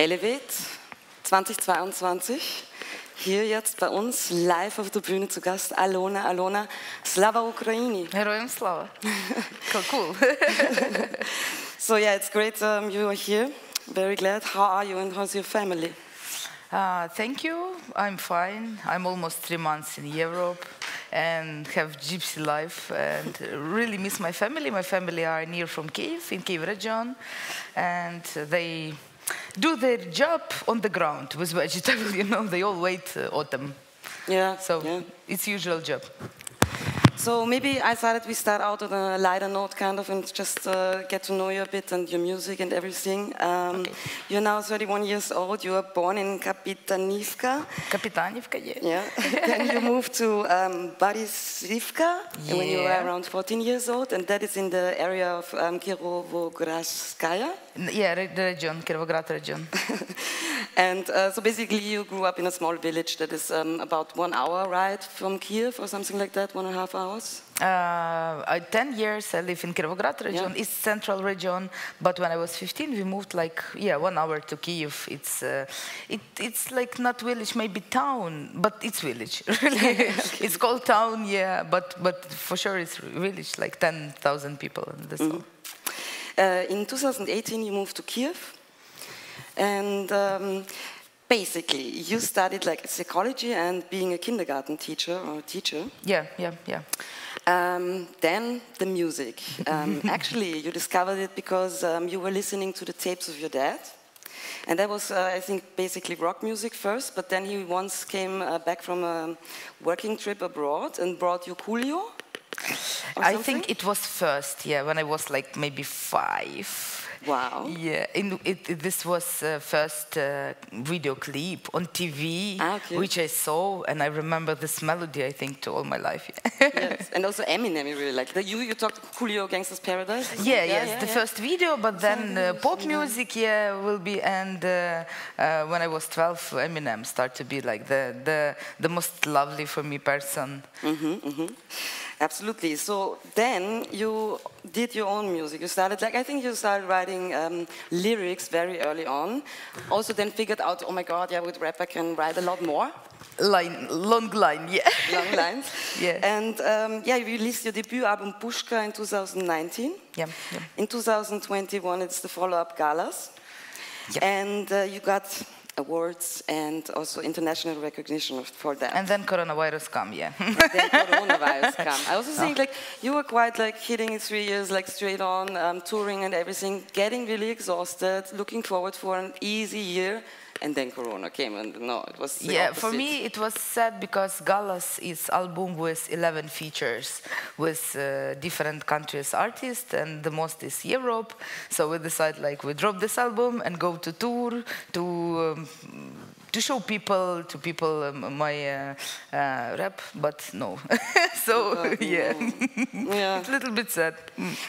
Elevate 2022. Hier jetzt bei uns live auf der Bühne zu Gast Alona. Alona, Slava Ukraini. Героям слава. Cool. So yeah, it's great you are here. Very glad. How are you and how's your family? Thank you. I'm fine. I'm almost 3 months in Europe and have gypsy life and really miss my family. My family are near from Kyiv, in Kyiv region, and they do their job on the ground with vegetables, you know, they all wait autumn. Yeah. So yeah. It's usual job. So maybe I thought that we start out on a lighter note, kind of, and just get to know you a bit and your music and everything. Okay. You're now 31 years old. You were born in Kapitanivka. Kapitanivka, yes. Yeah. Then you moved to Barysivka when you were around 14 years old, and that is in the area of Kirovogradskaya. Yeah, the region, Kirovograd region. And so basically you grew up in a small village that is about 1 hour ride from Kiev or something like that, 1.5 hours. 10 years I live in Kirovograd region, yeah. East central region. But when I was 15, we moved like 1 hour to Kyiv. It's like not village, maybe town, but it's village. Really, okay. It's called town, yeah. But for sure it's village, like 10,000 people. That's all. In 2018, you moved to Kyiv, and. Basically, you studied like psychology and being a kindergarten teacher or a teacher. Yeah, yeah, yeah. Then the music. Actually, you discovered it because you were listening to the tapes of your dad. And that was, I think, basically rock music first. But then he once came back from a working trip abroad and brought you Coolio. I think it was first, yeah, when I was like maybe 5. Wow. Yeah, this was first video clip on TV, okay. Which I saw, and I remember this melody, I think, to all my life. Yes. And also Eminem, you really like. You talked Coolio, Gangsta's Paradise? Yeah, yes, yeah, the first video, but then pop music, yeah, will be, and when I was 12, Eminem started to be like the most lovely for me person. Mm-hmm, mm-hmm. Absolutely. So then you did your own music. You started, like, I think you started writing lyrics very early on. Also then figured out, oh my God, yeah, with rap I can write a lot more. Long line, yeah. Long lines. Yeah. And yeah, you released your debut album Pushka in 2019. Yeah. Yeah. In 2021, it's the follow-up Galas. Yeah. And you got awards and also international recognition for that. And then coronavirus come, yeah. Then coronavirus come. I also think like you were quite like hitting it 3 years like straight on, touring and everything, getting really exhausted, looking forward for an easy year. And then Corona came, and no, it was the opposite. For me, it was sad because Galas is album with 11 features with different countries artists, and the most is Europe. So we decided like we drop this album and go to tour to show people my rap, but no. So yeah, yeah. It's a little bit sad.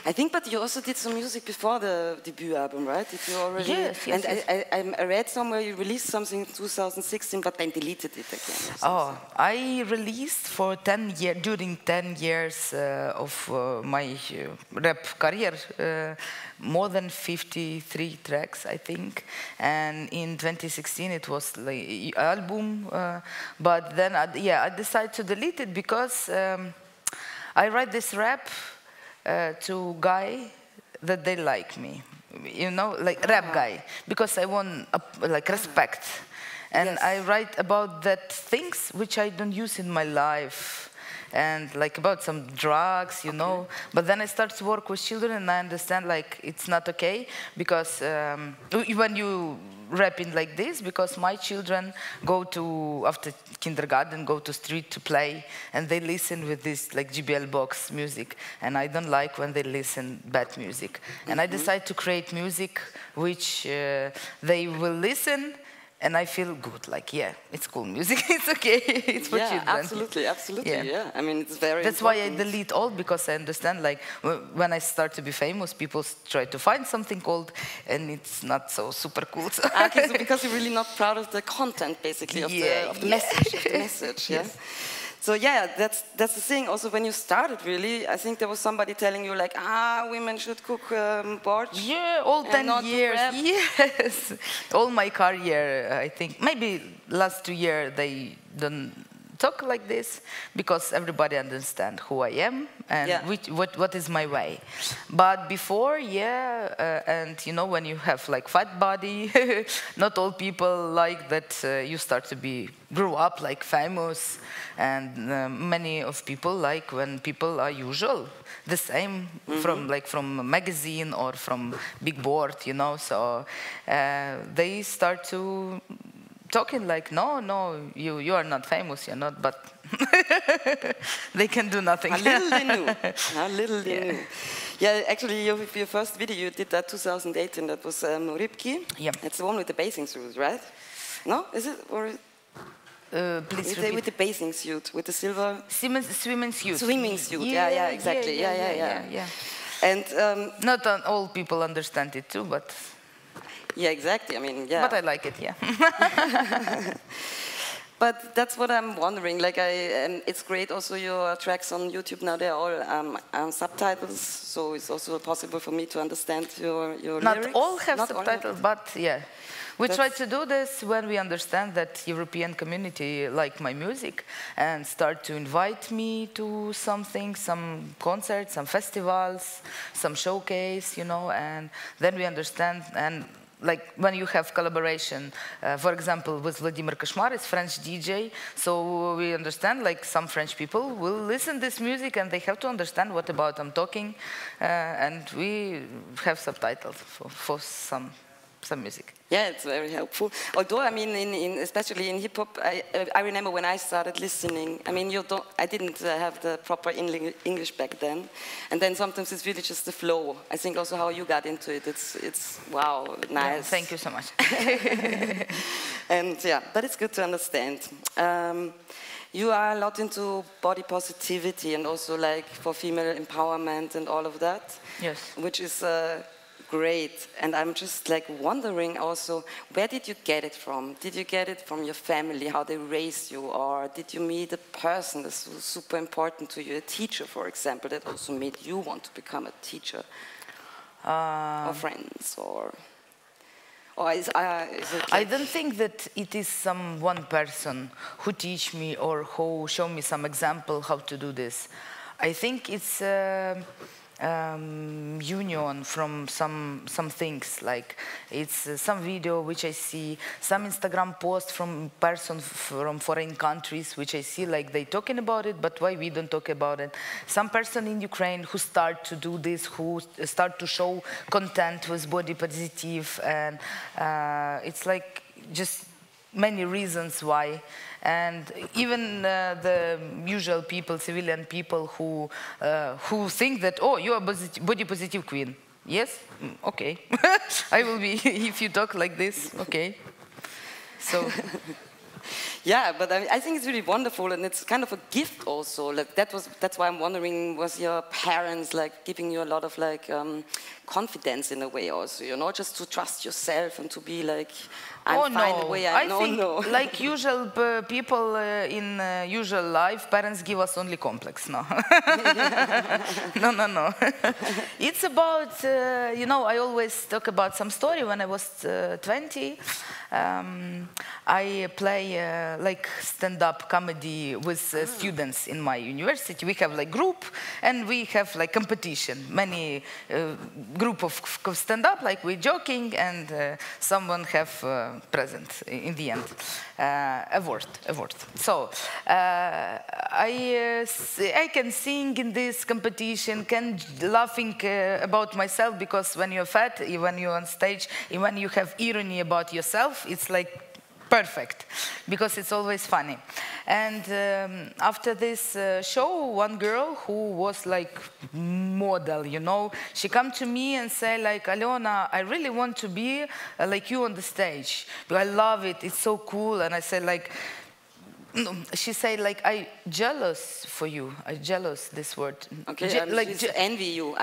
I think, but you also did some music before the debut album, right? Did you already? Yes, yes. And yes. I read somewhere you released something in 2016, but then deleted it again. Oh, I released for 10 years during 10 years of my rap career, more than 53 tracks, I think. And in 2016, it was like album, but then I decided to delete it because I write this rap to guy that they like me, you know, like rap guy, because I want like respect, and I write about that things which I don't use in my life. And like about some drugs, you know. But then I start to work with children, and I understand like it's not okay because when you rap in like this, because my children go to after kindergarten go to street to play, and they listen with this like GBL box music, and I don't like when they listen bad music. And I decide to create music which they will listen. And I feel good, like, yeah, it's cool music, it's okay, it's for children. Absolutely, absolutely, yeah. I mean, it's very important. Why I delete all, because I understand, like, when I start to be famous, people try to find something old, and it's not so super cool. So. Okay, so because you're really not proud of the content, basically, of the message. Yes. So So yeah, that's the thing. Also, when you started, really, I think there was somebody telling you like, women should cook borsch. Yeah, all 10 years. Yes, all my career, I think. Maybe last 2 years they don't talk like this because everybody understands who I am and what is my way. But before, and you know, when you have like fat body, not all people like that you start to grow up like famous, and many of people like when people are usual, the same from a magazine or from big board, you know, so they start to talking like, no, you are not famous, you're not, but they can do nothing. A little they knew. A little they knew. Yeah, actually, your first video, you did that 2018, that was Rybki. Yeah. It's the one with the bathing suit, right? No? Is it? Or please repeat. With the bathing suit, with the silver... Swimming suit. Swimming suit, yeah, exactly. Yeah. And... not all people understand it, too, but... Yeah, exactly. I mean, yeah. But I like it, yeah. But that's what I'm wondering. Like, it's great. Also, your tracks on YouTube now, they're all subtitles, so it's also possible for me to understand your lyrics. Not all have subtitles, but yeah. We try to do this when we understand that European community like my music and start to invite me to something, some concerts, some festivals, some showcase, you know, and then we understand. And like when you have collaboration, for example, with Vladimir Kashmar, it's French DJ, so we understand like some French people will listen to this music and they have to understand what about I'm talking, and we have subtitles for some music. Yeah, it's very helpful. Although, I mean, especially in hip-hop, I remember when I started listening, I mean, I didn't have the proper English back then. And then sometimes it's really just the flow. I think also how you got into it, it's wow, nice. Yeah, thank you so much. And yeah, but it's good to understand. You are a lot into body positivity and also like for female empowerment and all of that. Yes. Which is... great, and I'm just like wondering also, where did you get it from? Did you get it from your family, how they raised you, or did you meet a person that's super important to you, a teacher, for example, that also made you want to become a teacher, or friends, or is it like I don't think that it is some one person who teach me or who show me some example how to do this. I think it's. Union from some things, like it's some video which I see, some Instagram post from person from foreign countries which I see like they talking about it, but why we don't talk about it? Some person in Ukraine who start to do this, who start to show content with body positive, and it's like just many reasons why. And even the usual people, civilian people who think that, oh, you are body positive queen. Yes? Okay. I will be, if you talk like this, okay. So... Yeah, but I think it's really wonderful, and it's kind of a gift also. Like that's why I'm wondering, was your parents like giving you a lot of like confidence in a way also, you know, just to trust yourself and to be like, find a way. I think like usual people in usual life, parents give us only complex. No, no. It's about you know, I always talk about some story when I was 20. I play like stand-up comedy with students in my university. We have like group and we have like competition. Many group of stand-up, like we're joking, and someone have present in the end award. So I can sing in this competition, can laughing about myself, because when you're fat, when you're on stage, when you have irony about yourself, it's like perfect, because it's always funny. And after this show, one girl who was like model, you know, she come to me and say like, Alena, I really want to be like you on the stage. I love it. It's so cool. And I said like, No, she said, like, I jealous for you. I jealous this word. Okay, I envy you.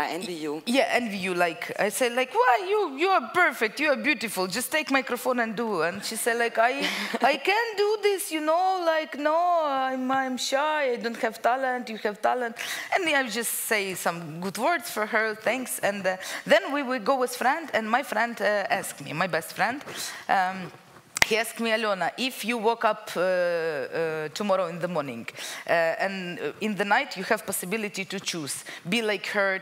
Yeah, envy you. Like, I said, like, why you are perfect. You are beautiful. Just take microphone and do. And she said, like, I can't do this. You know, like, no, I'm shy. I don't have talent. You have talent. And I just say some good words for her. Thanks. And then we would go with friend. And my friend asked me, my best friend. He asked me, Alona, if you woke up tomorrow in the morning and in the night you have possibility to choose, be like her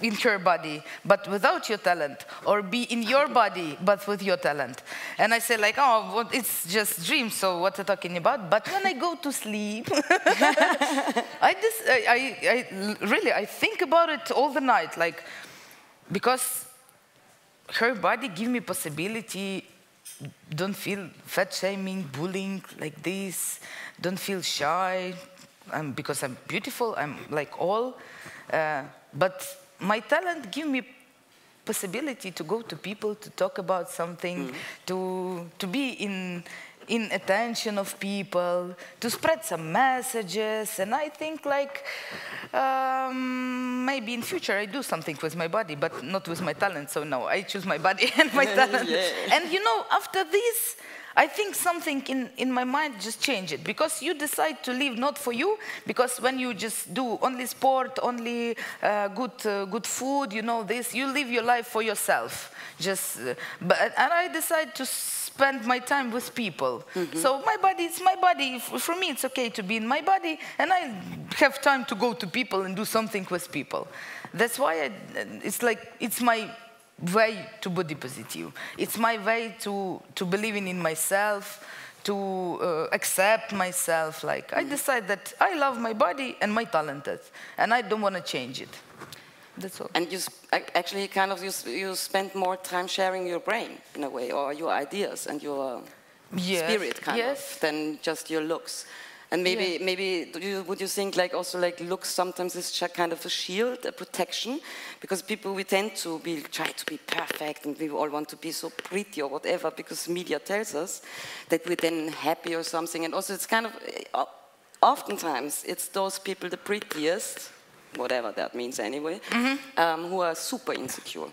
in her body, but without your talent, or be in your body, but with your talent. And I say, like, oh, well, it's just dreams, so what are you talking about? But when I go to sleep, I think about it all the night, like, because her body give me possibility. Don't feel fat shaming, bullying like this. Don't feel shy. Because I'm beautiful, I'm like all. But my talent give me possibility to go to people, to talk about something, to be in attention of people, to spread some messages. And I think, like, maybe in future I do something with my body, but not with my talent. So no, I choose my body and my talent. Yeah. And you know, after this, I think something in my mind just changed it, because you decide to live not for you, because when you just do only sport, only good food, you know this, you live your life for yourself. Just, and I decide to spend my time with people. So my body, it's my body. For me, it's okay to be in my body, and I have time to go to people and do something with people. That's why it's like, it's my way to body positive. It's my way to believing in myself, to accept myself. Like, I decide that I love my body and my talented, and I don't want to change it. That's all. And you actually kind of you spend more time sharing your brain in a way, or your ideas and your spirit kind of than just your looks. And maybe would you think, like, also, like, looks sometimes is kind of a shield, a protection, because people, we tend to try to be perfect, and we all want to be so pretty or whatever, because media tells us that we're then happy or something. And also, it's kind of oftentimes it's those people, the prettiest, whatever that means anyway, who are super insecure.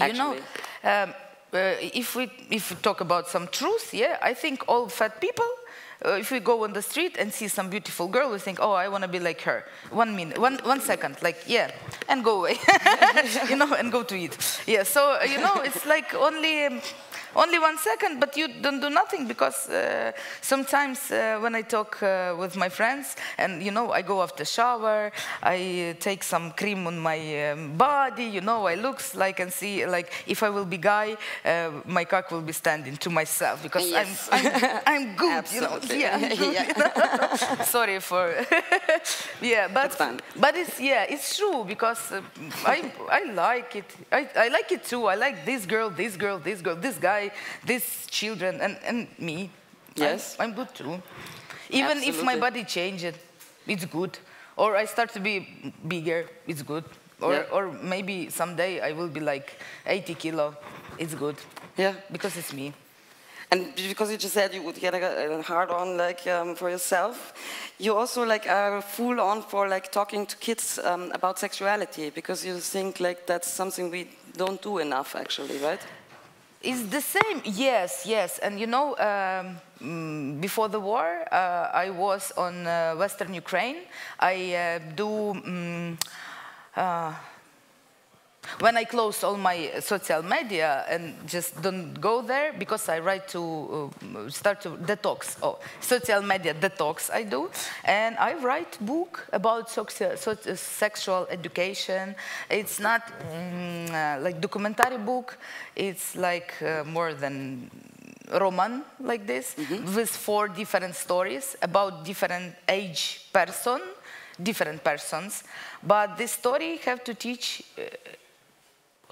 Actually. You know, if we talk about some truth, yeah, I think all fat people. If we go on the street and see some beautiful girl, we think, oh, I want to be like her. 1 minute, one second, like, yeah, and go away, you know, and go to eat. Yeah, so, you know, it's like only 1 second, but you don't do nothing, because sometimes when I talk with my friends, and, you know, I go after shower, I take some cream on my body, you know, I look like and see, like, if I will be guy, my cock will be standing to myself, because I'm good, absolutely. You know. Yeah. Sorry for, yeah, but it's, yeah, it's true, because I like it. I like it too. I like this girl, this girl, this girl, this guy, these children, and me. Yes, I'm good too. Even absolutely. If my body changes, it's good. Or I start to be bigger, it's good. Or or maybe someday I will be like 80 kilo, it's good. Yeah, because it's me. And because you just said you would get a hard on, like, for yourself, you also, like, are full on for, like, talking to kids about sexuality, because you think, like, that's something we don't do enough actually, right? It's the same, yes, yes. And, you know, before the war, I was on Western Ukraine. I when I close all my social media and just don't go there, because I write to start to detox. Oh, social media detox I do, and I write book about sexual education. It's not like documentary book. It's like more than roman like this, with 4 different stories about different age person, different persons. But this story have to teach.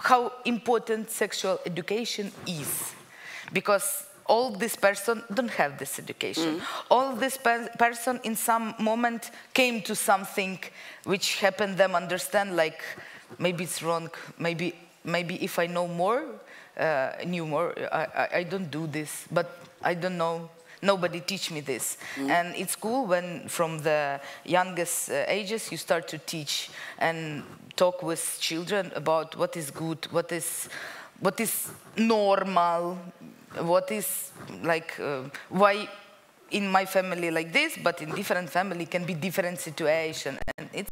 How important sexual education is, because all this person don't have this education. All this person in some moment came to something which happened them understand, like, maybe it's wrong, maybe if I know more, I don't do this, but I don't know. nobody teach me this. And it's cool when from the youngest ages you start to teach and talk with children about what is good, what is normal, what is like why in my family like this, but in different family can be different situation, and it's.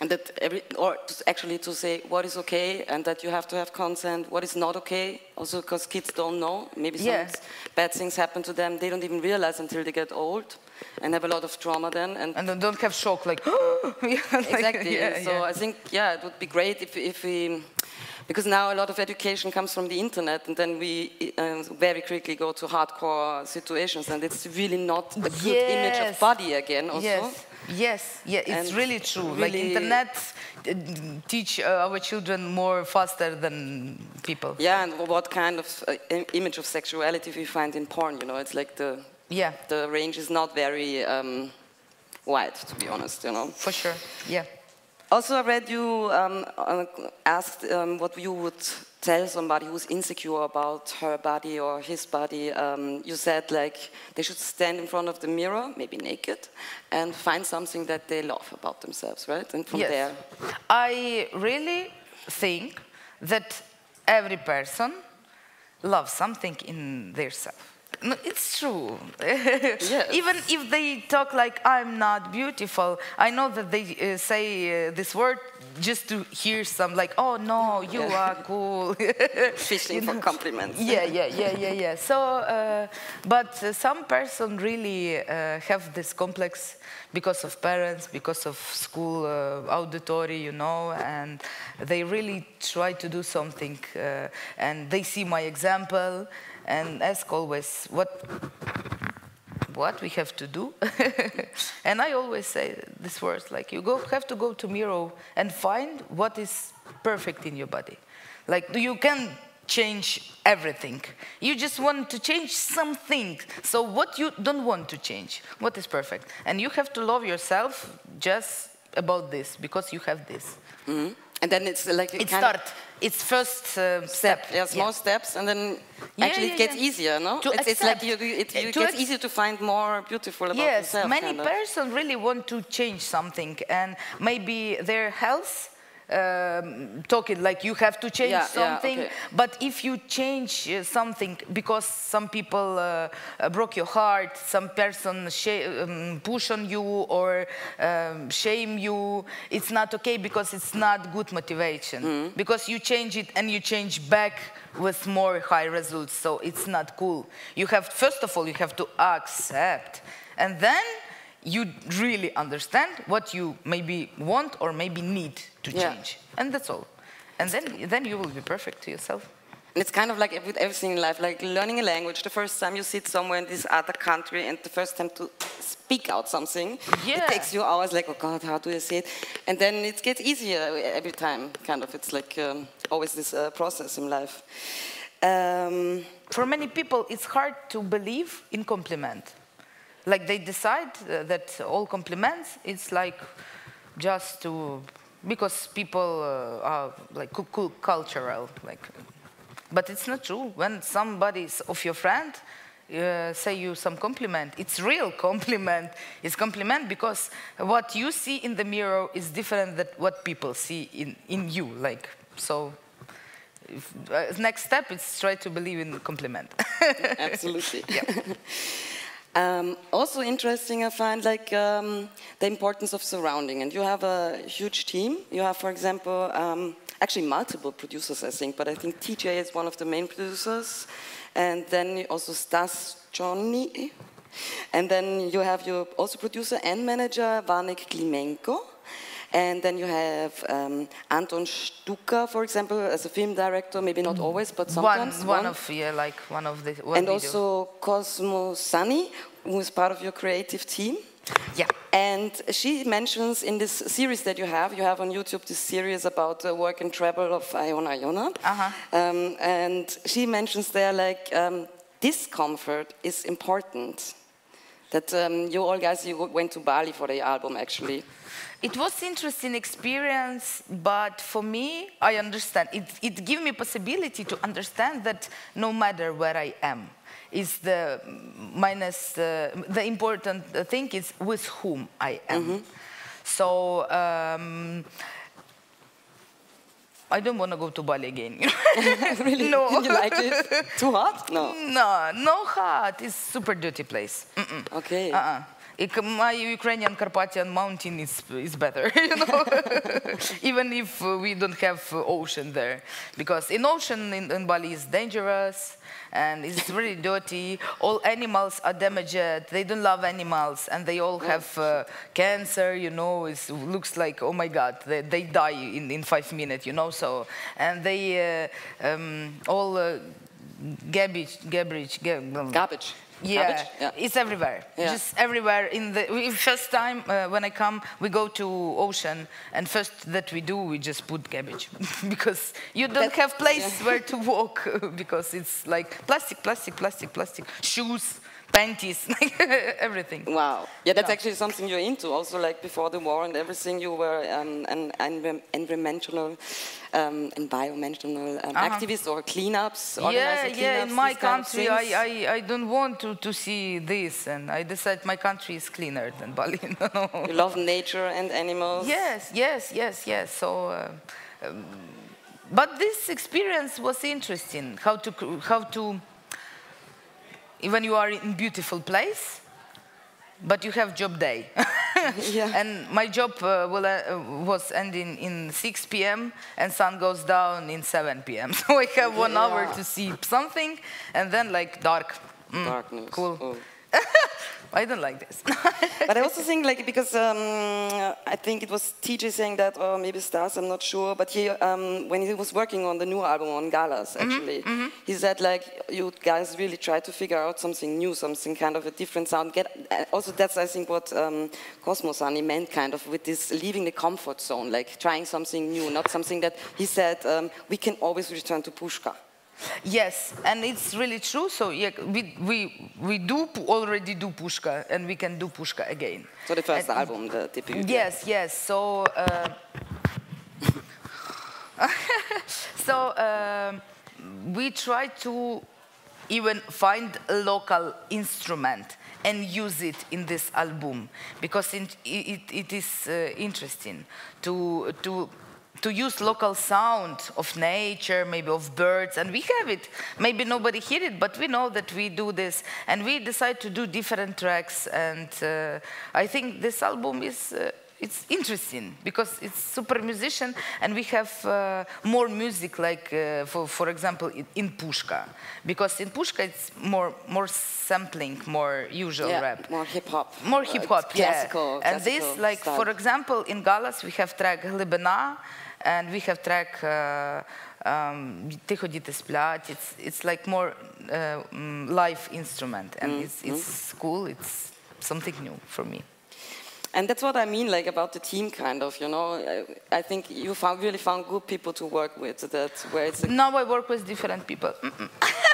And that actually to say what is okay, and that you have to have consent. What is not okay, also because kids don't know. Maybe some bad things happen to them. They don't even realize until they get old, and have a lot of trauma then. And don't have shock like. Exactly. Yeah, so I think it would be great if we, because now a lot of education comes from the internet, and then we very quickly go to hardcore situations, and it's really not a good image of body again. Also. Yes, yeah, it's really true. Really like internet teach our children more faster than people. Yeah, and what kind of image of sexuality we find in porn? You know, it's like the range is not very wide, to be honest. You know, for sure. Yeah. Also, I read you asked what you would tell somebody who's insecure about her body or his body. You said like they should stand in front of the mirror, maybe naked, and find something that they love about themselves, right? And from there, I really think that every person loves something in their self. No, it's true. Even if they talk like I'm not beautiful, I know that they say this word just to hear some like, oh no, you are cool. Fishing for compliments. Yeah. So, but some person really have this complex because of parents, because of school auditory, you know, and they really try to do something, and they see my example. And ask always what we have to do. And I always say this words like you have to go to mirror and find what is perfect in your body. Like you can change everything. You just want to change something. So what you don't want to change, what is perfect, and you have to love yourself just about this because you have this. Mm-hmm. And then it's like it's first step. Yeah, small steps, and then actually it gets easier, no? It's like it gets easier to find more beautiful about yourself. Yes, many persons really want to change something, and maybe their health. Talking like you have to change something, but if you change something because some people broke your heart, some person push on you or shame you, it's not okay because it's not good motivation. Because you change it and you change back with more high results, so it's not cool. You have first of all you have to accept, and then you really understand what you maybe want or maybe need to change. And that's all. And then you will be perfect to yourself. And it's kind of like with everything in life, like learning a language. The first time you sit somewhere in this other country and the first time to speak out something, it takes you hours like, oh God, how do I say it? And then it gets easier every time, kind of. It's like always this process in life. For many people, it's hard to believe in compliment. Like they decide that all compliments, it's like just to, because people are like cultural, like, but it's not true. When somebody of your friend say you some compliment, it's real compliment. It's compliment because what you see in the mirror is different than what people see in you, like, so. If, next step is try to believe in compliment. Absolutely. Also interesting, I find like the importance of surrounding. And you have a huge team. You have, for example, actually multiple producers, I think. But I think T.J. is one of the main producers, and then also Stas Czoni, and then you have your also producer and manager Vanek Klimenko, and then you have Anton Stucker, for example, as a film director. Maybe not always, but sometimes one of the. And also Cosmo Sani, who is part of your creative team. Yeah. And she mentions in this series that you have on YouTube this series about the work and travel of Iona. And she mentions there like discomfort is important. That you all guys, you went to Bali for the album, actually. It was interesting experience, but for me, I understand. It gave me possibility to understand that no matter where I am, is the minus, the important thing is with whom I am. Mm-hmm. So I don't want to go to Bali again. Really? No. You like it? Too hot? No. No, no hot. It's super dirty place. Mm-mm. Okay. Uh-uh. My Ukrainian Carpathian mountain is better, you know? Even if we don't have ocean there. Because in ocean in Bali is dangerous and it's really dirty. All animals are damaged. They don't love animals and they all have cancer, you know? It looks like, oh my God, they die in 5 minutes, you know? So, and they all garbage. Yeah, yeah, it's everywhere. Yeah. Just everywhere. In the first time when I come, we go to ocean, and first that we do, we just put garbage because you don't have place where to walk because it's like plastic, shoes, panties, everything. Wow. Yeah, that's actually something you're into. Also, like before the war and everything, you were an environmental activists or cleanups. Yeah. In my country, I don't want to see this, and I decide my country is cleaner than Bali. No. You love nature and animals. Yes. So. But this experience was interesting. How to Even you are in a beautiful place, but you have job day. Yeah. And my job was ending in 6 p.m. and sun goes down in 7 p.m. So I have 1 hour to see something, and then like dark. Darkness. Cool. Oh. I don't like this. But I also think, like, because I think it was T.J. saying that, or maybe Stas, I'm not sure, but he, when he was working on the new album on Galas, actually, he said, like, you guys really try to figure out something new, something kind of a different sound. Also, that's, I think, what Cosmo Sani meant, kind of, with this leaving the comfort zone, like, trying something new, not something that he said, we can always return to Pushka. Yes, and it's really true. So yeah, we do already do Pushka, and we can do Pushka again. So the first album, the debut. Yes. So we try to even find a local instrument and use it in this album because it is interesting to use local sound of nature, maybe of birds, and we have it. Maybe nobody hear it, but we know that we do this, and we decide to do different tracks, and I think this album is it's interesting, because it's super musician, and we have more music, like, for example, in Pushka, because in Pushka it's more sampling, more usual rap. More hip-hop, classical. And this, like, style. For example, in Galas we have track Glibina, and we have track Ticho Dite Splat. It's like more live instrument, and it's cool, it's something new for me. And that's what I mean, like, about the team, kind of, you know? I think you really found good people to work with. That's where it's... Now I work with different people.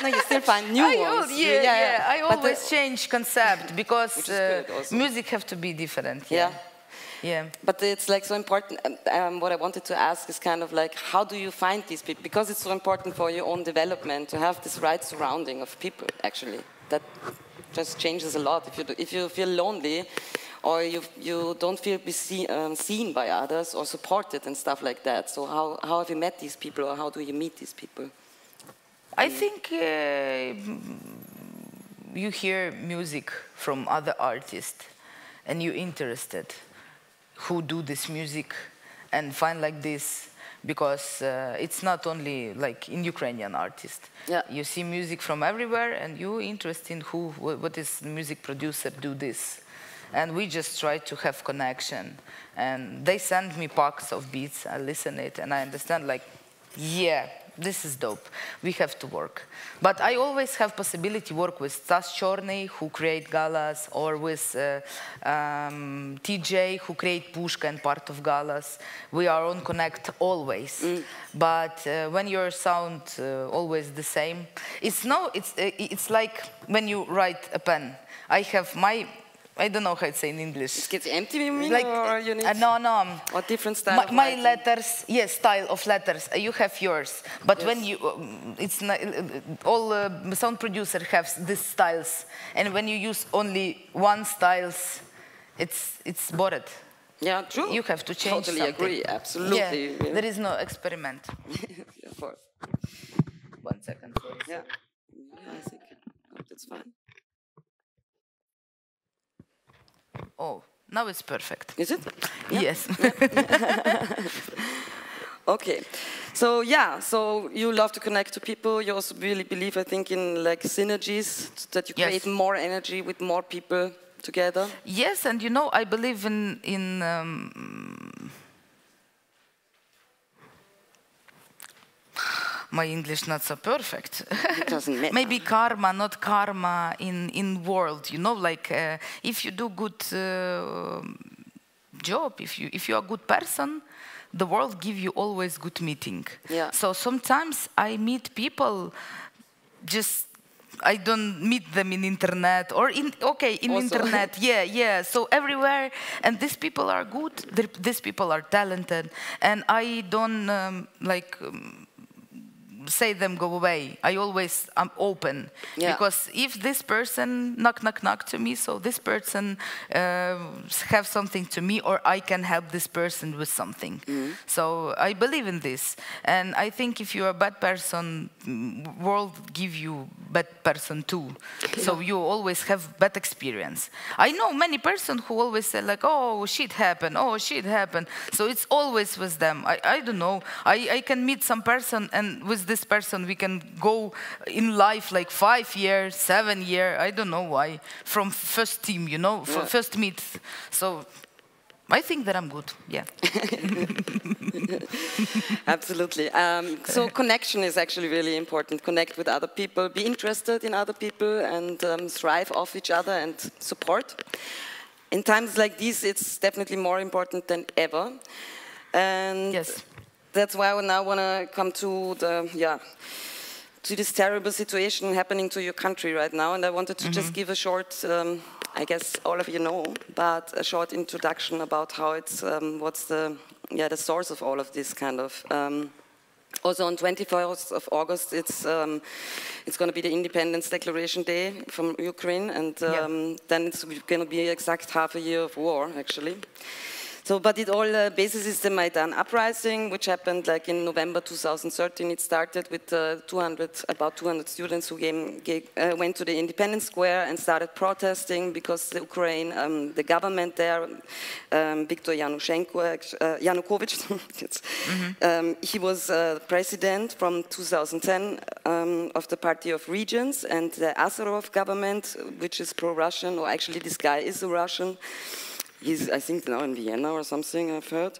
No, you still find new ones. Yeah. I always change concept, because music have to be different. Yeah. But it's, like, so important. What I wanted to ask is kind of, like, how do you find these people? Because it's so important for your own development to have this right surrounding of people, actually. That just changes a lot. If you feel lonely, or you don't feel seen by others or supported and stuff like that. So how have you met these people, or how do you meet these people? I think you hear music from other artists and you're interested who do this music and find like this. Because it's not only like in Ukrainian artist. Yeah. You see music from everywhere and you're interested in what is music producer do this. And we just try to have connection. And they send me packs of beats, I listen it, and I understand, like, yeah, this is dope. We have to work. But I always have possibility to work with Stas Czoni, who create Galas, or with T.J., who create Pushka and part of Galas. We are on connect always. But when your sound always the same, it's like when you write a pen. I have my I don't know how to say in English. It gets empty, you mean? Like, or you need no. What different style? My letters, yes, style of letters. You have yours, but yes. When you, it's not, all sound producer has these styles, and when you use only one styles, it's bored. Yeah, true. You have to change. Totally something. Agree. Absolutely. Yeah. Yeah. There is no experiment. Of course. 1 second. Sorry. Yeah. Yeah, I think that's fine. Oh, now it's perfect. Is it? Yeah. Yes. Okay. So yeah, so you love to connect to people. You also really believe, I think, in like synergies, that you create more energy with more people together. Yes, and you know, I believe in my English not so perfect. It doesn't matter. Maybe karma, not karma in world. You know, like if you do good job, if you are a good person, the world give you always good meeting. Yeah. So sometimes I meet people, just I don't meet them in internet or in also. Internet. Yeah. So everywhere, and these people are good. These people are talented, and I don't like. Say them go away. I always am open because if this person knock to me, so this person have something to me, or I can help this person with something. Mm-hmm. So I believe in this, and I think if you are a bad person, world give you bad person too. So you always have bad experience. I know many person who always say like, oh, shit happened, oh, shit happened. So it's always with them. I don't know. I can meet some person, and with this person we can go in life like 5 years, 7 years, I don't know why, from first team, you know, from first meet. So I think that I'm good, yeah. Absolutely. So connection is actually really important. Connect with other people, be interested in other people, and thrive off each other and support. In times like these, it's definitely more important than ever. And yes. That's why I now want to come to the, to this terrible situation happening to your country right now. And I wanted to just give a short, I guess all of you know, but a short introduction about how it's, what's the source of all of this kind of. Also on 21st of August, it's going to be the Independence Declaration Day from Ukraine. And then it's going to be exact half a year of war, actually. So, but it all bases the Maidan uprising, which happened like in November 2013. It started with about 200 students who went to the Independence Square and started protesting because the Ukraine, the government there, Viktor Yanukovych, he was president from 2010 of the Party of Regions, and the Azarov government, which is pro-Russian, or actually this guy is a Russian. He's, I think, now in Vienna or something, I've heard.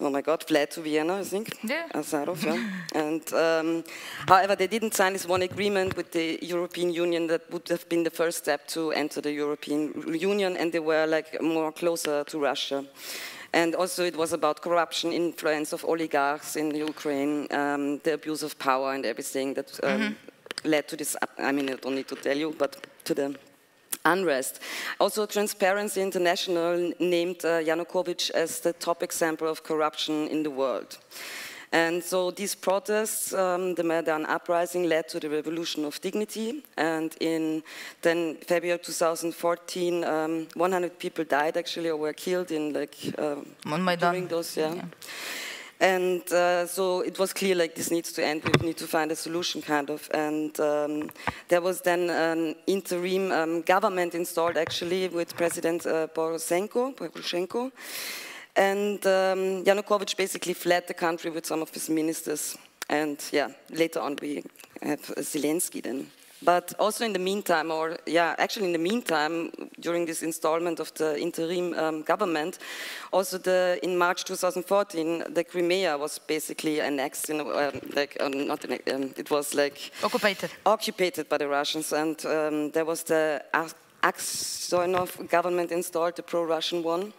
Oh my God, fled to Vienna, I think. Yeah. Azarov, yeah. And however, they didn't sign this one agreement with the European Union that would have been the first step to enter the European Union, and they were like more closer to Russia. And also it was about corruption, influence of oligarchs in Ukraine, the abuse of power and everything that led to this, I mean, I don't need to tell you, but to the unrest. Also, Transparency International named Yanukovych as the top example of corruption in the world. And so these protests, the Maidan uprising, led to the Revolution of Dignity. And then February 2014, 100 people died, actually, or were killed in like during those. And so it was clear, like, this needs to end, we need to find a solution, kind of. And there was then an interim government installed, actually, with President Poroshenko. And Yanukovych basically fled the country with some of his ministers. And, yeah, later on we have Zelensky then. But also in the meantime, or actually in the meantime, during this installment of the interim government, also in March 2014, the Crimea was basically annexed, you know, not annexed, it was like occupied by the Russians, and there was the Aksionov government installed, the pro-Russian one,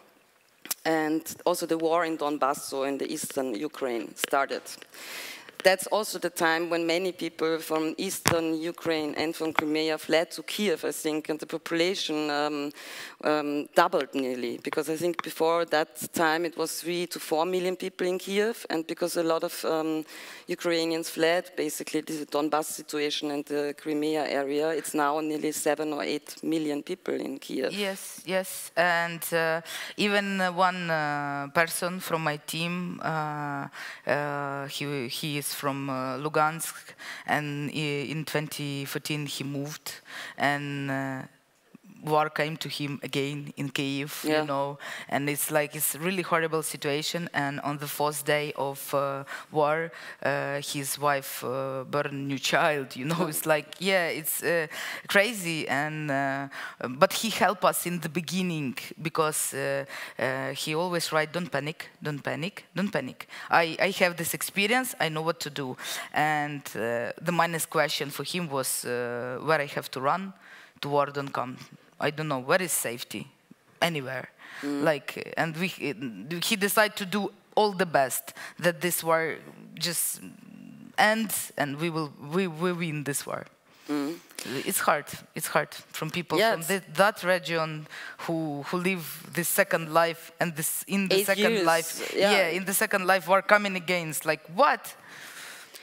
and also the war in Donbas, so in the eastern Ukraine, started. that's also the time when many people from eastern Ukraine and from Crimea fled to Kyiv, I think, and the population doubled nearly, because I think before that time it was 3 to 4 million people in Kyiv, and because a lot of Ukrainians fled, basically the Donbas situation and the Crimea area, it's now nearly 7 or 8 million people in Kyiv. Yes, yes, and even one person from my team, he is from Lugansk, and in 2014 he moved, and war came to him again in Kyiv, yeah. You know, and it's like, it's really horrible situation. And on the 4th day of war, his wife born new child, you know, it's like, yeah, it's crazy. And but he helped us in the beginning, because he always write, don't panic, don't panic, don't panic. I have this experience, I know what to do. And the minus question for him was where I have to run. To war don't come. I don't know where is safety, anywhere. Mm. Like, and he decided to do all the best that this war just ends, and we win this war. Mm. It's hard. It's hard from people, yes, from that region who live this second life, and this in the second life. Yeah. Yeah, in the second life war coming against. Like what?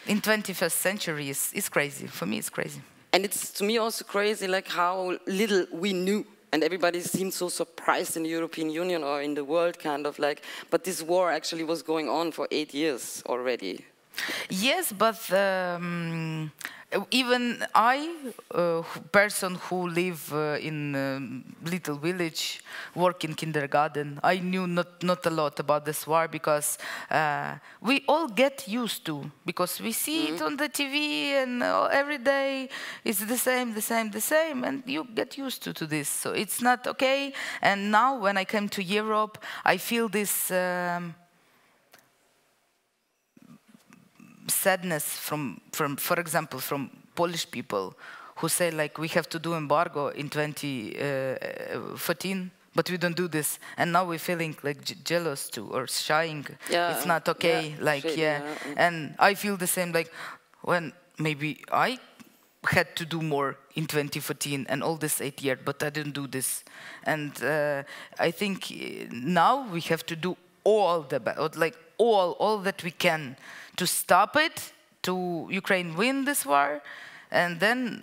In 21st century is crazy. For me, it's crazy. And it's, to me, also crazy, like, how little we knew. And everybody seemed so surprised in the European Union or in the world, kind of, like. But this war actually was going on for 8 years already. Yes, but even I, person who live in a little village, work in kindergarten, I knew not a lot about this war, because we all get used to, because we see it on the TV, and every day it's the same, and you get used to this. So it's not okay. And now when I came to Europe, I feel this sadness from, for example, from Polish people who say, like, we have to do embargo in 2014, but we don't do this, and now we're feeling like jealous too, or shying. Yeah. It's not okay, yeah. Like, shit, yeah. Yeah. And I feel the same, like, when maybe I had to do more in 2014 and all this 8 years, but I didn't do this. And I think now we have to do all the, like, all that we can to stop it, to Ukraine win this war, and then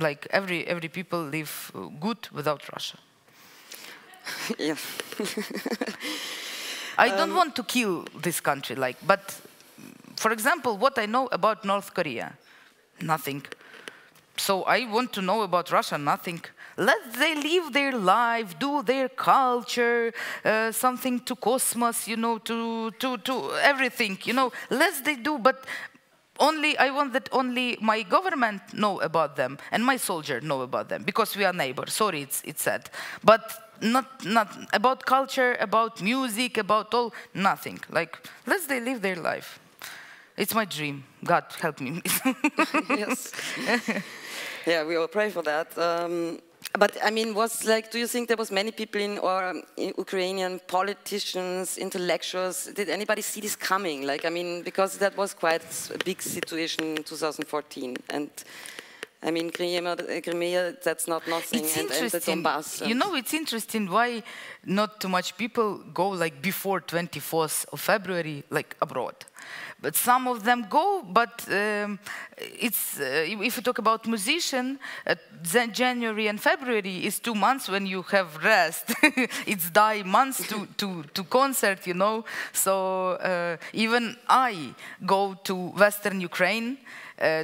like every people live good without Russia. Yeah. I don't want to kill this country, like, but for example, what I know about North Korea, nothing. So I want to know about Russia, nothing. Let they live their life, do their culture, something to cosmos, you know, to everything, you know. Let they do, but only I want that only my government know about them and my soldier know about them, because we are neighbors. Sorry, it's sad, but not about culture, about music, about all, nothing. Like, let they live their life. It's my dream. God help me. Yes. Yeah, we all pray for that. But I mean, was like, do you think there was many people in, or Ukrainian politicians, intellectuals? Did anybody see this coming? Like, I mean, because that was quite a big situation in 2014, and I mean, Crimea, that's not nothing. It's interesting. And the Donbass. You know, it's interesting why not too much people go, like, before 24th of February, like, abroad. But some of them go, but it's, if you talk about musician, then January and February is 2 months when you have rest. It's die months to concert, you know. So even I go to Western Ukraine,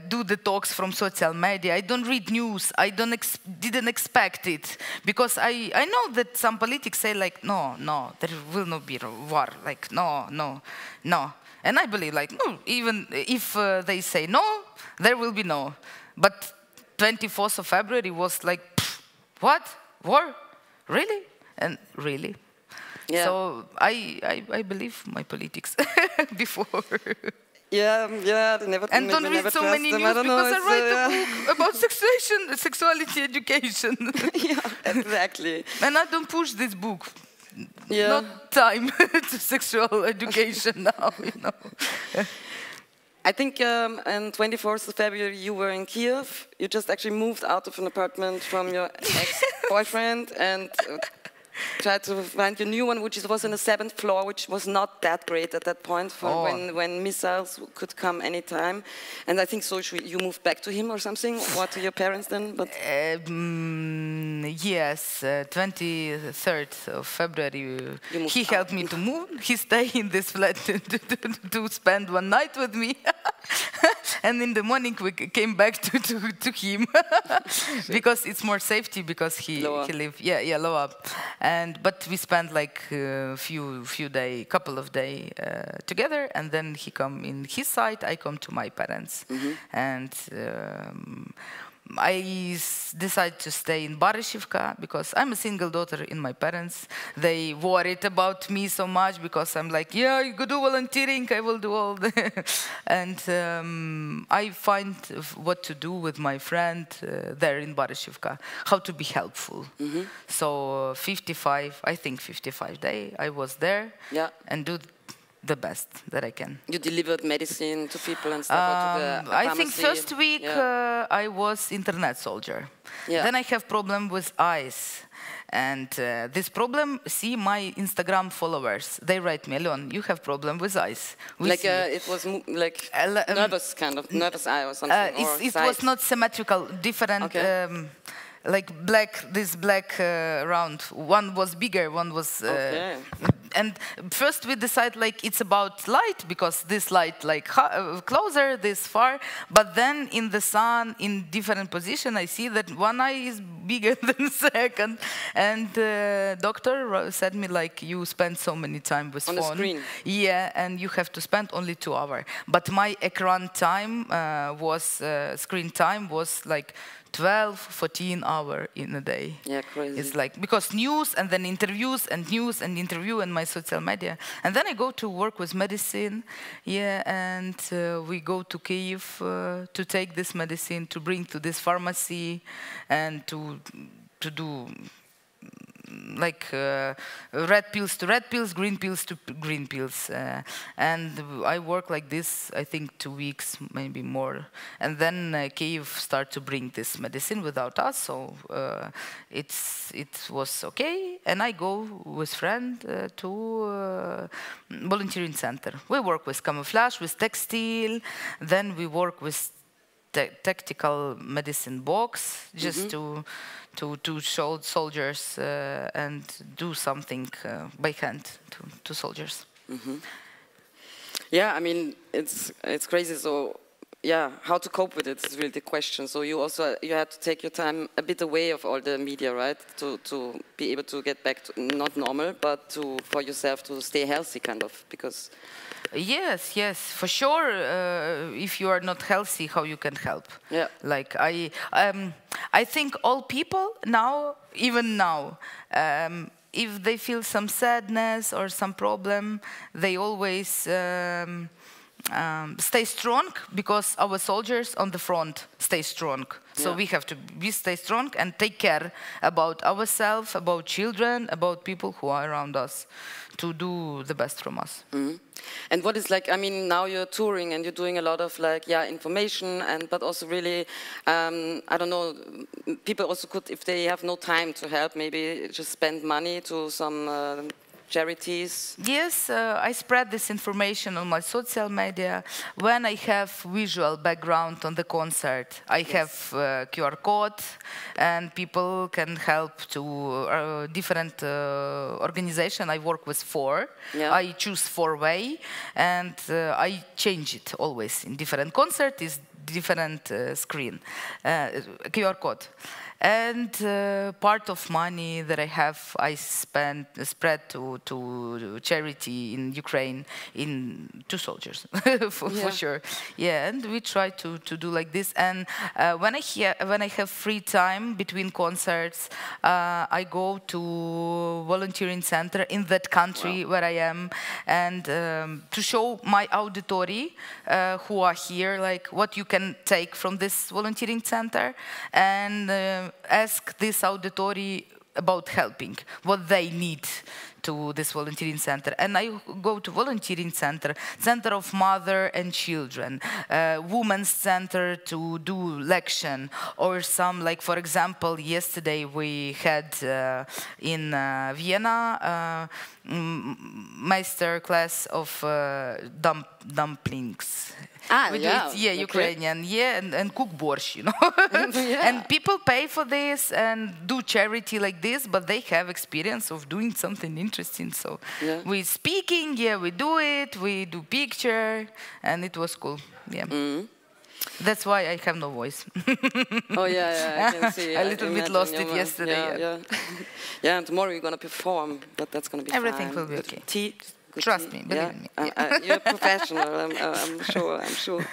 do the talks from social media. I don't read news. I don't didn't expect it, because I know that some politics say, like, no, there will not be a war. Like, no. And I believe, like, no, even if they say no, there will be no. But 24th of February was like, what? War? Really? And really? Yeah. So I believe my politics before. Yeah, yeah, they never. And don't read so many news, because I write a book about sexuality education. Yeah, exactly. And I don't push this book. Yeah. Not time to sexual education now, you know. I think on 24th of February you were in Kyiv. You just actually moved out of an apartment from your ex-boyfriend and tried to find your new one, which was on the 7th floor, which was not that great at that point for when missiles could come anytime. And I think so you moved back to him or something, or to your parents then? But yes, 23rd of February, he helped me to move. He stayed in this flat to spend one night with me. And in the morning we came back to him because it's more safety because he lives low up. And but we spent like a couple of days together, and then he come in his side, I come to my parents, and I decided to stay in Barysivka because I'm a single daughter in my parents. They worried about me so much because I'm like, yeah, you could do volunteering, I will do all the... And I find what to do with my friend there in Barysivka, how to be helpful. So 55 days I was there and do the best that I can. You delivered medicine to people and stuff? I think first week I was internet soldier. Then I have problem with eyes. And this problem, see my Instagram followers, they write me, Alon, you have problem with eyes. Like it was like nervous kind of, nervous eye or something? It was not symmetrical, different. Okay. Like black round. One was bigger, one was... And first we decide like it's about light, because this light like closer, this far. But then in the sun, in different position, I see that one eye is bigger than second. And doctor said me like, you spend so many time with phone. On the screen. Yeah, and you have to spend only 2 hours. But my écran time was, screen time was like 12, 14 hours in a day. Yeah, crazy. It's like, because news and then interviews and news and interview and my social media. And then I go to work with medicine. Yeah, and we go to Kyiv to take this medicine, to bring to this pharmacy and to do like red pills to red pills, green pills to green pills. And I work like this, I think 2 weeks, maybe more. And then Kyiv started to bring this medicine without us, so it was okay. And I go with friend to volunteering center. We work with camouflage, with textile, then we work with tactical medicine box, just to show soldiers and do something by hand to soldiers. Yeah, I mean it's crazy. So yeah, how to cope with it is really the question. So you had to take your time a bit away of all the media, right? To be able to get back to not normal, but for yourself to stay healthy, kind of, because. Yes, yes, for sure. If you are not healthy, how you can help? Yeah. Like I think all people now, even now, if they feel some sadness or some problem, they always stay strong, because our soldiers on the front stay strong. So we have to stay strong and take care about ourselves, about children, about people who are around us, to do the best from us. And what is like, I mean, now you're touring and you're doing a lot of like, information, and but also really, I don't know, people also could, if they have no time to help, maybe just spend money to some charities. Yes, I spread this information on my social media. When I have visual background on the concert, I have QR code, and people can help to different organization. I work with 4. I choose 4 way, and I change it always in different concert. Is different screen, QR code. And part of money that I have, I spend, spread to charity in Ukraine, to soldiers, for sure. Yeah, and we try to do like this. And when I have free time between concerts, I go to volunteering center in that country where I am, and to show my auditory who are here, like what you can take from this volunteering center, and ask this auditory about helping, what they need to this volunteering center. And I go to volunteering center, center of mother and children, women's center to do lection, or some, like, for example, yesterday we had in Vienna masterclass of dumplings. Ah, we yeah. Do it, yeah, okay. Ukrainian, yeah, and cook borsh, you know. Yeah. And people pay for this and do charity like this, but they have experience of doing something interesting. So yeah. We're speaking, yeah, we do it, we do picture, and it was cool, yeah. Mm-hmm. That's why I have no voice. Oh, yeah, yeah, I can see. A little bit lost it yesterday. Yeah, yeah. Yeah. Yeah, and tomorrow you're going to perform, but that's going to be everything fine. Will be good. Okay. Trust me, believe me. Yeah. You're a professional, I'm sure, I'm sure.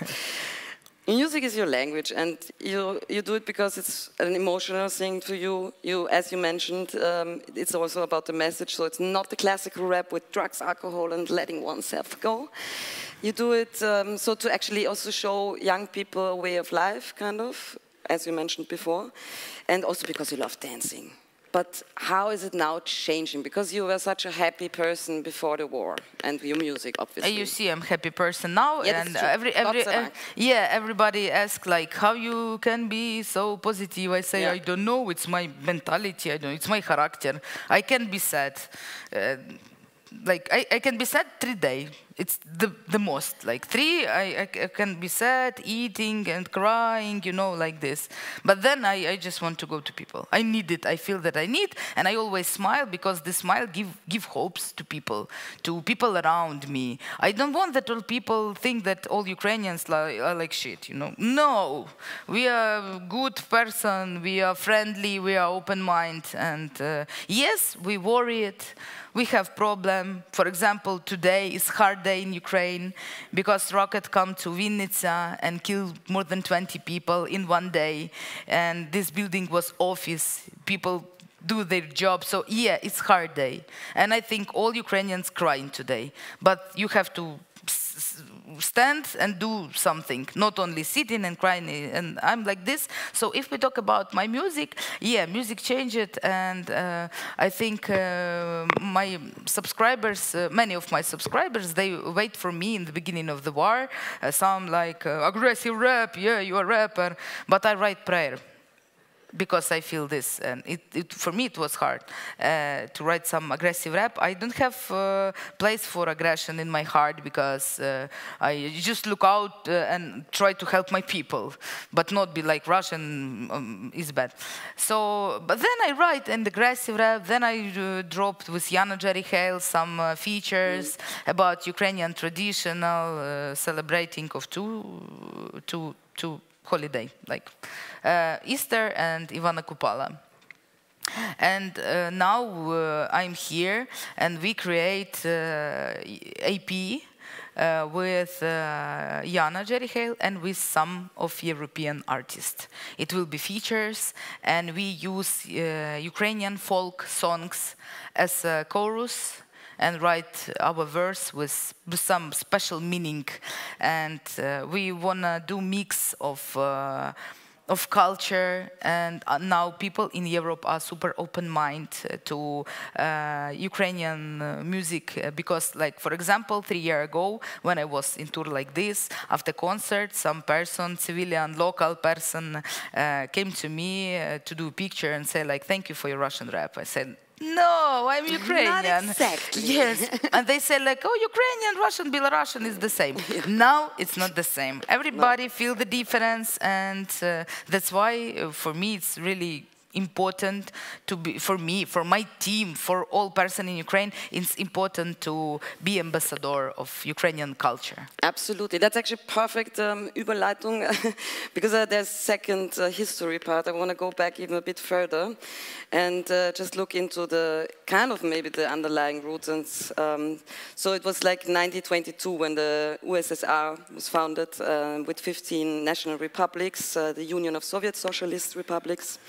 Music is your language, and you do it because it's an emotional thing to you. You, as you mentioned, it's also about the message, so it's not the classical rap with drugs, alcohol, and letting oneself go. You do it so to actually also show young people a way of life, kind of, as you mentioned before, and also because you love dancing. But how is it now changing? Because you were such a happy person before the war, and your music, obviously. You see, I'm a happy person now, yeah, and everybody asks, like, how you can be so positive. I say, yeah. I don't know. It's my mentality. I don't. It's my character. I can be sad. Like I can be sad 3 days. It's the most, like 3. I can be sad, eating and crying, you know, like this. But then I just want to go to people. I need it. I feel that I need, and I always smile because the smile give hopes to people around me. I don't want that all people think that all Ukrainians are like shit, you know. No, we are good person. We are friendly. We are open mind. And yes, we worry it. We have problem. For example, today is hard day in Ukraine because rocket come to Vinnytsia and kill more than 20 people in 1 day. And this building was office. People do their job. So yeah, it's hard day. And I think all Ukrainians crying today. But you have to stand and do something, not only sitting and crying, and I'm like this. So if we talk about my music, yeah, music changed, and I think my subscribers, many of my subscribers, they wait for me in the beginning of the war. Some like, aggressive rap, yeah, you're a rapper, but I write prayer. Because I feel this, and for me it was hard to write some aggressive rap. I don't have place for aggression in my heart because I just look out and try to help my people, but not be like Russian is bad. So, but then I write an aggressive rap. Then I dropped with Yana Jerry Hale some features about Ukrainian traditional celebrating of two holiday, like Easter and Ivana Kupala. And now I'm here, and we create AP with Yana Jerry Hale and with some of European artists. It will be features, and we use Ukrainian folk songs as a chorus, and write our verse with some special meaning. And we wanna do mix of culture, and now people in Europe are super open-minded to Ukrainian music, because, like, for example, 3 years ago, when I was in tour like this, after concert, some person, civilian, local person, came to me to do a picture and say, like, thank you for your Russian rap. I said, no, I'm Ukrainian. Not exactly. Yes. And they say, like, oh, Ukrainian, Russian, Belarusian is the same. Yeah. Now it's not the same. Everybody feel the difference, and that's why for me it's really important to be, for me, for my team, for all person in Ukraine, it's important to be ambassador of Ukrainian culture. Absolutely. That's actually perfect Überleitung, because there's second history part. I want to go back even a bit further and just look into the kind of maybe the underlying roots. And, so it was like 1922 when the USSR was founded with 15 national republics, the Union of Soviet Socialist Republics.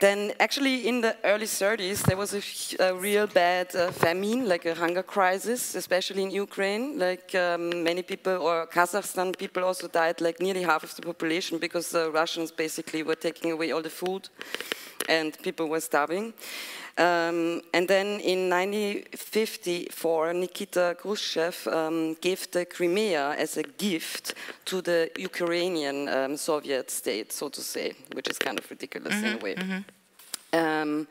Then actually in the early 30s, there was a real bad famine, like a hunger crisis, especially in Ukraine. Like many people, or Kazakhstan people also died, like nearly half of the population, because the Russians basically were taking away all the food and people were starving. And then in 1954, Nikita Khrushchev gave the Crimea as a gift to the Ukrainian Soviet state, so to say, which is kind of ridiculous in a way. And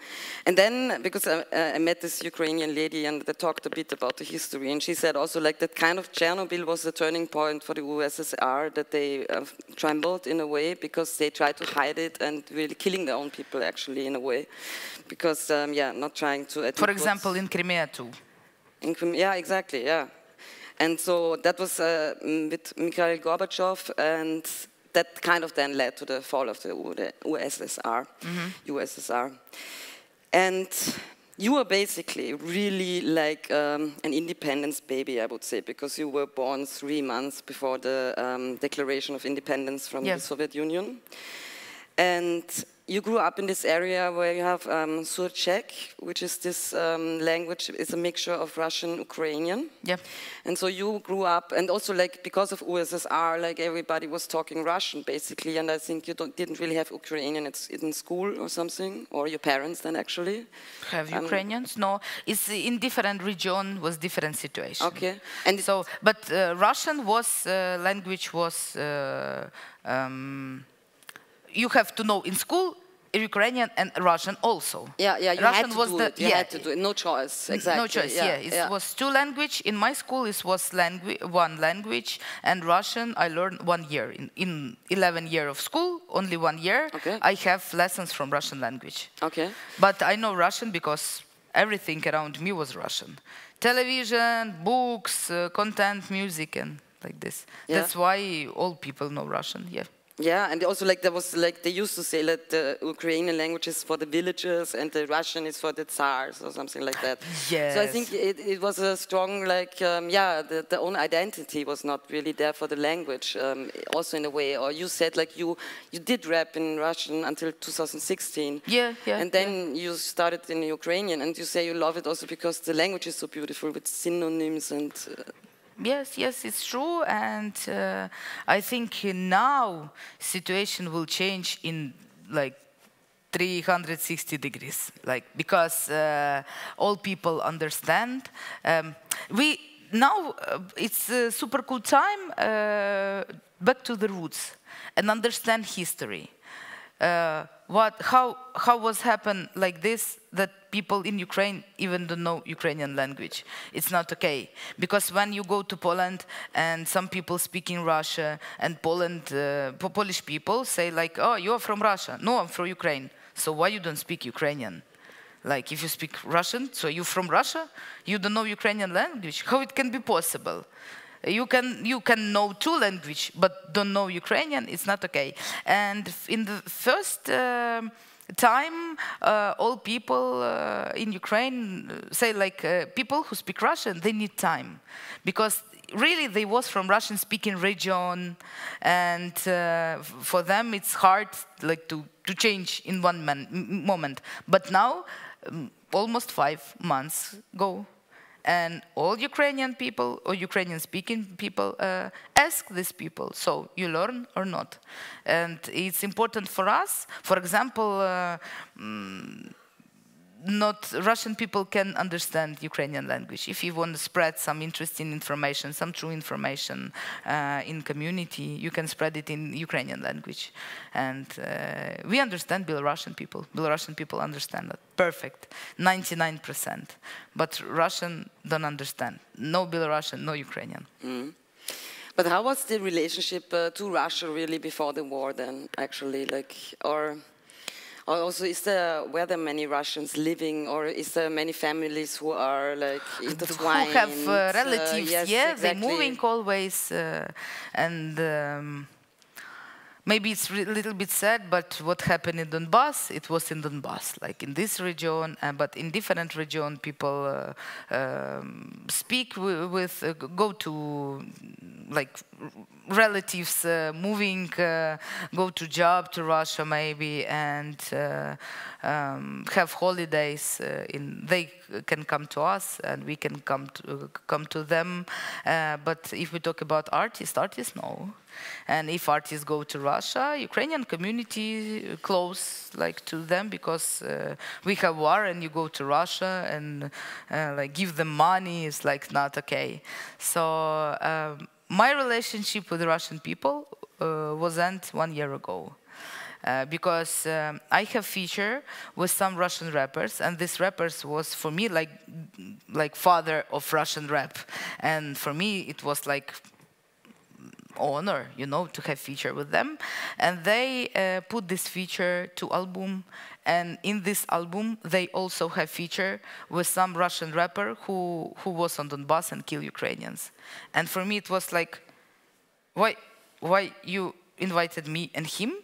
then, because I met this Ukrainian lady and they talked a bit about the history, and she said also like that kind of Chernobyl was the turning point for the USSR, that they trembled in a way because they tried to hide it and really killing their own people actually in a way, because yeah, not trying to. For example, in Crimea too. In Crimea, yeah, exactly, yeah. And so that was with Mikhail Gorbachev and. That kind of then led to the fall of the USSR. And you were basically really like an independence baby, I would say, because you were born 3 months before the declaration of independence from the Soviet Union. And you grew up in this area where you have Surchek, which is this language, it's a mixture of Russian, Ukrainian. Yeah. And so you grew up, and also like because of USSR, like everybody was talking Russian basically, and I think you didn't really have Ukrainian in school or something, or your parents then actually. Have Ukrainians? No, it's in different region was different situation. Okay. And so, but Russian was, language was, you have to know in school, Ukrainian and Russian also. Yeah, yeah, you Russian had to was do the, it. You had to do it. No choice, exactly. No choice, yeah. It was two languages. In my school, it was one language, and Russian I learned 1 year. In 11 years of school, only 1 year, I have lessons from Russian language. Okay. But I know Russian because everything around me was Russian. Television, books, content, music, and like this. Yeah. That's why all people know Russian, yeah. Yeah, and also like there was like they used to say that the Ukrainian language is for the villagers and the Russian is for the Tsars or something like that. Yes. So I think it was a strong like yeah, the own identity was not really there for the language also in a way. Or you said like you did rap in Russian until 2016. Yeah, yeah. And then you started in Ukrainian, and you say you love it also because the language is so beautiful with synonyms and. Yes, yes, it's true, and I think now situation will change in like 360 degrees, like because all people understand. We now it's a super cool time. Back to the roots and understand history. How was happened like this that people in Ukraine even don't know Ukrainian language? It's not okay, because when you go to Poland and some people speak in Russia and Polish people say like, oh, you're from Russia. No, I'm from Ukraine. So why you don't speak Ukrainian? Like if you speak Russian, so you're from Russia? You don't know Ukrainian language? How it can be possible? You can know two languages, but don't know Ukrainian, it's not okay. And in the first time, all people in Ukraine say like, people who speak Russian, they need time. Because really they was from Russian-speaking region, and for them it's hard like to change in one moment. But now, almost 5 months go. And all Ukrainian people or Ukrainian-speaking people ask these people, so you learn or not. And it's important for us, for example, not Russian people can understand Ukrainian language. If you want to spread some interesting information, some true information in community, you can spread it in Ukrainian language. And we understand Belarusian people. Belarusian people understand that. Perfect. 99%. But Russian don't understand. No Belarusian, no Ukrainian. Mm. But how was the relationship to Russia really before the war then, actually? Like, or... Also, were there many Russians living, or is there many families who are like intertwined? Who have relatives? Yes, yeah, exactly. They're moving always, and maybe it's a little bit sad. But what happened in Donbas? It was in Donbas, like in this region, but in different region, people go to like. relatives moving, go to job to Russia maybe, and have holidays. They can come to us, and we can come to them. But if we talk about artists no. And if artists go to Russia, Ukrainian community close like to them, because we have war, and you go to Russia and like give them money. It's like not okay. So my relationship with the Russian people was ended 1 year ago. Because I have featured with some Russian rappers, and this rappers was for me like father of Russian rap, and for me it was like honor, you know, to have feature with them, and they put this feature to album, and in this album they also have feature with some Russian rapper who was on Donbas and kill Ukrainians, and for me it was like, why you invited me and him?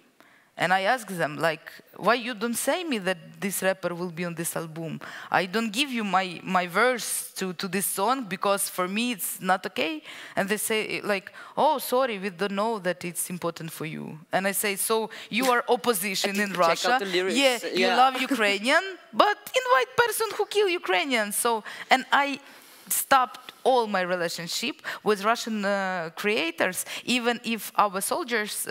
And I asked them, like, why you don't say me that this rapper will be on this album? I don't give you my verse to this song, because for me it's not okay. And they say, like, oh, sorry, we don't know that it's important for you. And I say, so you are opposition in Russia. Yeah, you love Ukrainian, but invite person who kill Ukrainians. So, and I stopped all my relationship with Russian creators, even if our soldiers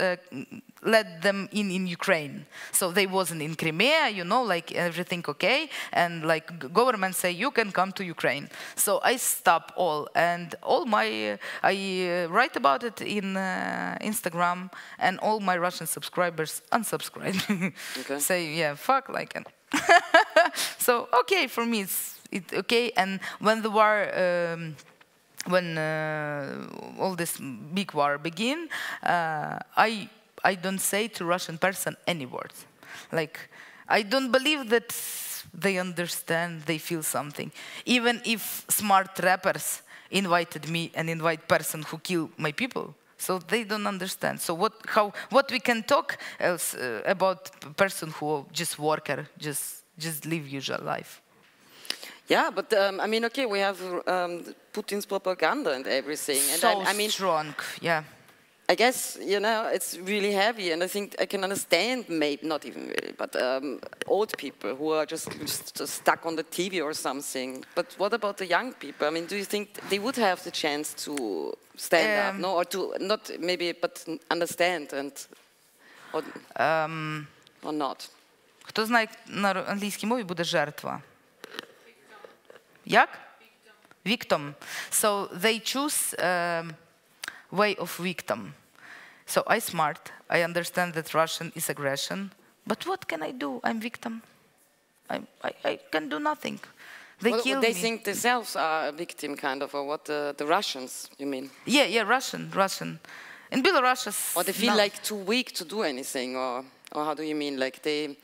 let them in Ukraine. So they wasn't in Crimea, you know, like everything okay, and like government say you can come to Ukraine. So I stop all, and all my I write about it in Instagram, and all my Russian subscribers unsubscribe. Okay. Say yeah, fuck like. So okay, for me it's okay. And when the war, when all this big war begin, I don't say to Russian person any words. Like, I don't believe that they understand, they feel something. Even if smart rappers invited me and invite person who kill my people, so they don't understand. So what we can talk else, about person who just worker, just live usual life. Yeah, but I mean, okay, we have Putin's propaganda and everything. And so I mean, strong, yeah. I guess, you know, it's really heavy, and I think I can understand, maybe, not even really, but old people who are just stuck on the TV or something. But what about the young people? I mean, do you think they would have the chance to stand up, no? Or to, not maybe, but understand and, or not? Кто знает на английській мові буде жертва? Як? Victim. So they choose way of victim. So I'm smart. I understand that Russian is aggression. But what can I do? I'm victim. I can do nothing. They kill me. They think themselves are a victim, kind of, or what? The Russians, you mean? Yeah, yeah, Russian. In Belarus. Or they feel like too weak to do anything, or how do you mean? Like they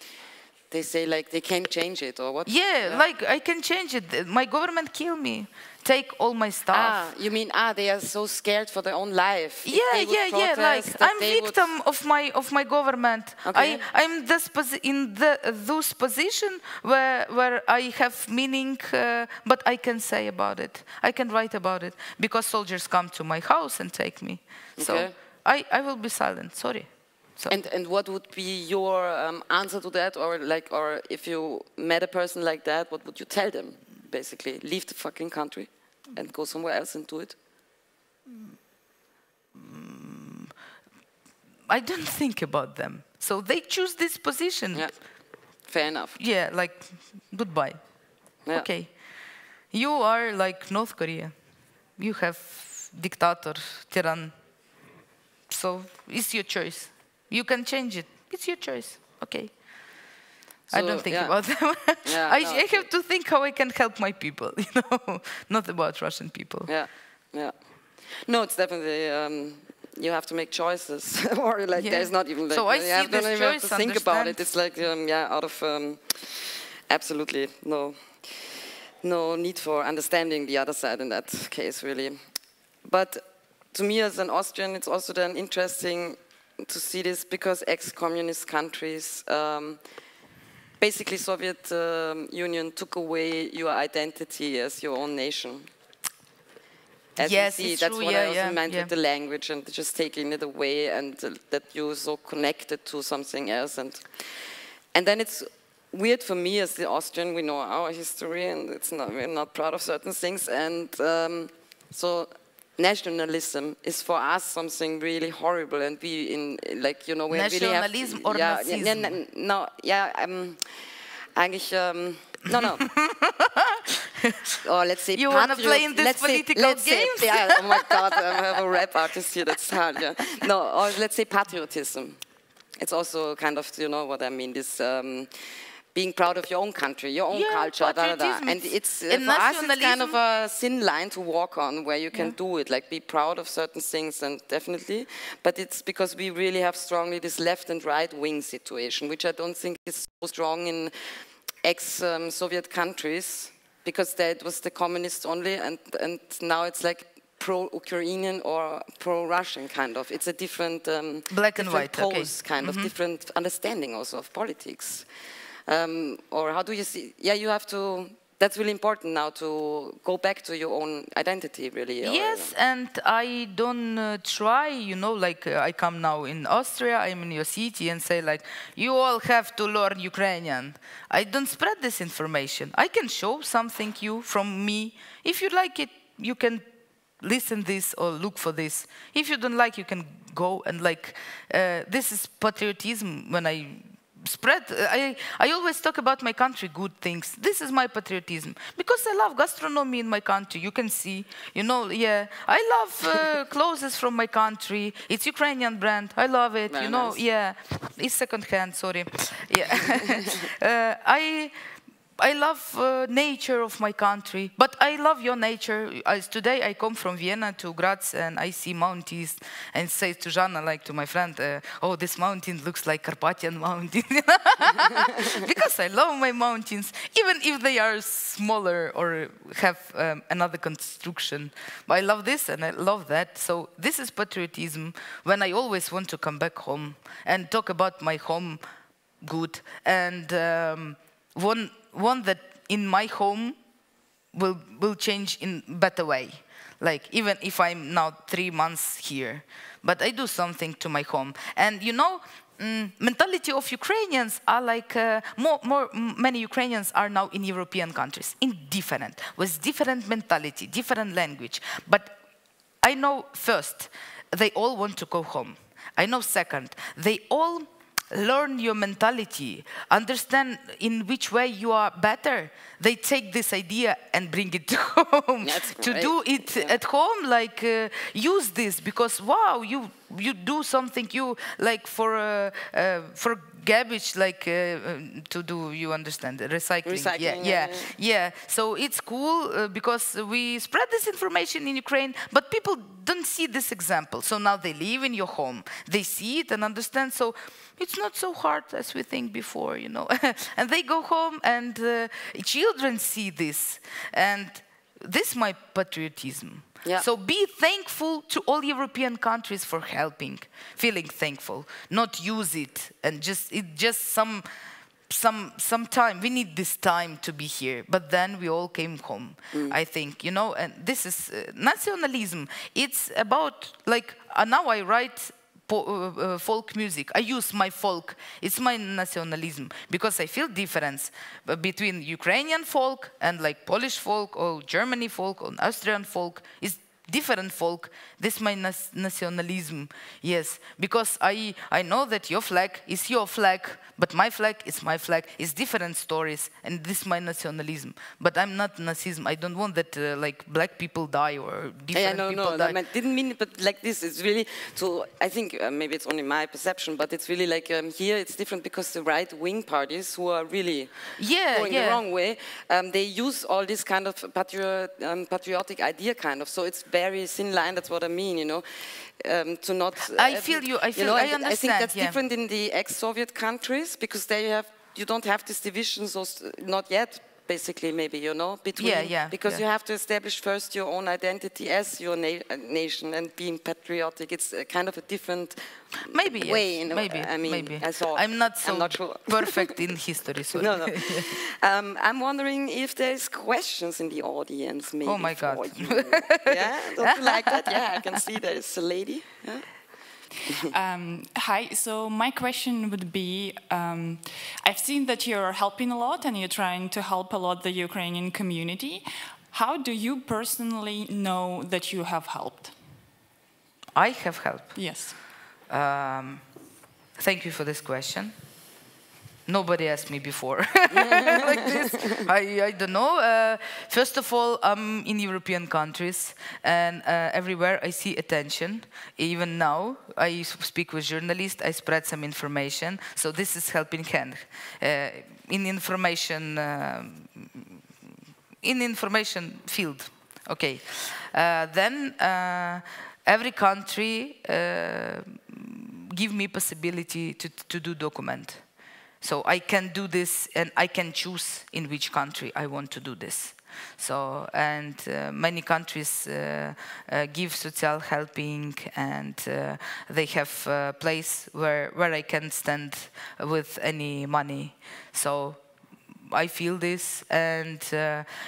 say like they can't change it, or what? Yeah, yeah, like I can change it. My government kill me. Take all my stuff. Ah, you mean they are so scared for their own life? Yeah, yeah, yeah. Like I'm victim of my government. Okay. I'm in this position where I have meaning, but I can say about it. I can write about it, because soldiers come to my house and take me. Okay. So I will be silent. Sorry. So. And what would be your answer to that, or if you met a person like that, what would you tell them? Basically, leave the fucking country and go somewhere else and do it? I don't think about them. So they choose this position. Yeah. Fair enough. Yeah, like, goodbye. Yeah. Okay. You are like North Korea. You have dictator, tyrann. So it's your choice. You can change it. It's your choice. Okay. So, I don't think about them. Yeah, I have to think how I can help my people, you know, not about Russian people. Yeah, yeah. No, it's definitely, you have to make choices. Or like, yeah. There's not even like, so I see have this choice, have to think about it. It's like, yeah, out of absolutely no need for understanding the other side in that case, really. But to me as an Austrian, it's also then interesting to see this, because ex-communist countries, basically, Soviet Union took away your identity as your own nation. As yes, you see, that's true. What I also meant with the language and just taking it away, and that you're so connected to something else. And then it's weird for me as the Austrian, we know our history, and it's not, we're not proud of certain things. And so nationalism is for us something really horrible, and we like you know we really have nationalism or Nazism? No. Or let's say you want to play in this political game? Yeah, oh my God, I have a rap artist here. That's hard. Yeah. No, or let's say patriotism. It's also kind of, you know what I mean, this being proud of your own country, your own culture, and it's for us it's kind of a thin line to walk on where you can do it, like be proud of certain things and definitely, but it's because we really have strongly this left and right wing situation, which I don't think is so strong in ex-Soviet countries, because that was the communists only, and now it's like pro-Ukrainian or pro-Russian kind of. It's a different different understanding also of politics. Or how do you see? Yeah, you have to. That's really important now to go back to your own identity, really. Yes, and I don't try, you know, like I come now in Austria, I'm in your city and say like, you all have to learn Ukrainian. I don't spread this information. I can show something you from me. If you like it, you can listen this or look for this. If you don't like, you can go and like, this is patriotism when I spread. I always talk about my country, good things. This is my patriotism. Because I love gastronomy in my country, you can see. You know, I love clothes from my country. It's Ukrainian brand, I love it. Very nice. It's secondhand, sorry. I love nature of my country, but I love your nature. As today I come from Vienna to Graz and I see mountains and say to Jana, like to my friend, oh, this mountain looks like Carpathian mountain. Because I love my mountains, even if they are smaller or have another construction. But I love this and I love that. So this is patriotism, when I always want to come back home and talk about my home good. And one that in my home will change in better way. Like even if I'm now 3 months here, but I do something to my home. And you know, mentality of Ukrainians are like many Ukrainians are now in European countries, with different mentality, different language. But I know first, they all want to go home. I know second, they all learn your mentality, understand in which way you are better. They take this idea and bring it home. To do it at home, like use this because wow, you do something you like for garbage, like to do. You understand recycling? Yeah. So it's cool because we spread this information in Ukraine, but people don't see this example. So now they live in your home, they see it and understand. So it's not so hard as we think before, you know. And they go home and children see this. And this is my patriotism. Yeah. So be thankful to all European countries for helping, feeling thankful, not use it. And just, it just some time, we need this time to be here. But then we all came home, I think, you know. And this is nationalism. It's about, like, now I write folk music. I use my folk. It's my nationalism because I feel difference between Ukrainian folk and like Polish folk or Germany folk or Austrian folk. It's different folk. This is my nationalism. Yes, because I know that your flag is your flag, but my flag is my flag. It's different stories, and this is my nationalism. But I'm not Nazism. I don't want that like black people die or different people die. No, I didn't mean it. But like this, it's really. So I think maybe it's only my perception, but it's really like here it's different because the right-wing parties who are really going the wrong way, they use all this kind of patriotic idea kind of. So it's very thin line. That's what I mean, you know, to not. I feel you. I feel. You know, I understand. I think that's different in the ex-Soviet countries because there you don't have this division, so not yet. basically, maybe, you know, between, because you have to establish first your own identity as your nation and being patriotic. It's a kind of a different way. In maybe. I'm not sure. Perfect in history. Sorry. No, no. I'm wondering if there's questions in the audience, maybe. Oh my God! Yeah, don't you like that? Yeah, I can see there's a lady. Yeah. Hi, so my question would be, I've seen that you're helping a lot and you're trying to help a lot the Ukrainian community. How do you personally know that you have helped? I have helped? Yes. Thank you for this question. Nobody asked me before like this. I don't know. First of all, I'm in European countries, and everywhere I see attention. Even now, I speak with journalists, I spread some information. So this is helping hand. In information field. Okay. Then every country give me possibility to do document. So I can do this, and I can choose in which country I want to do this. So, and many countries give social helping, and they have a place where I can stand with any money. So I feel this, and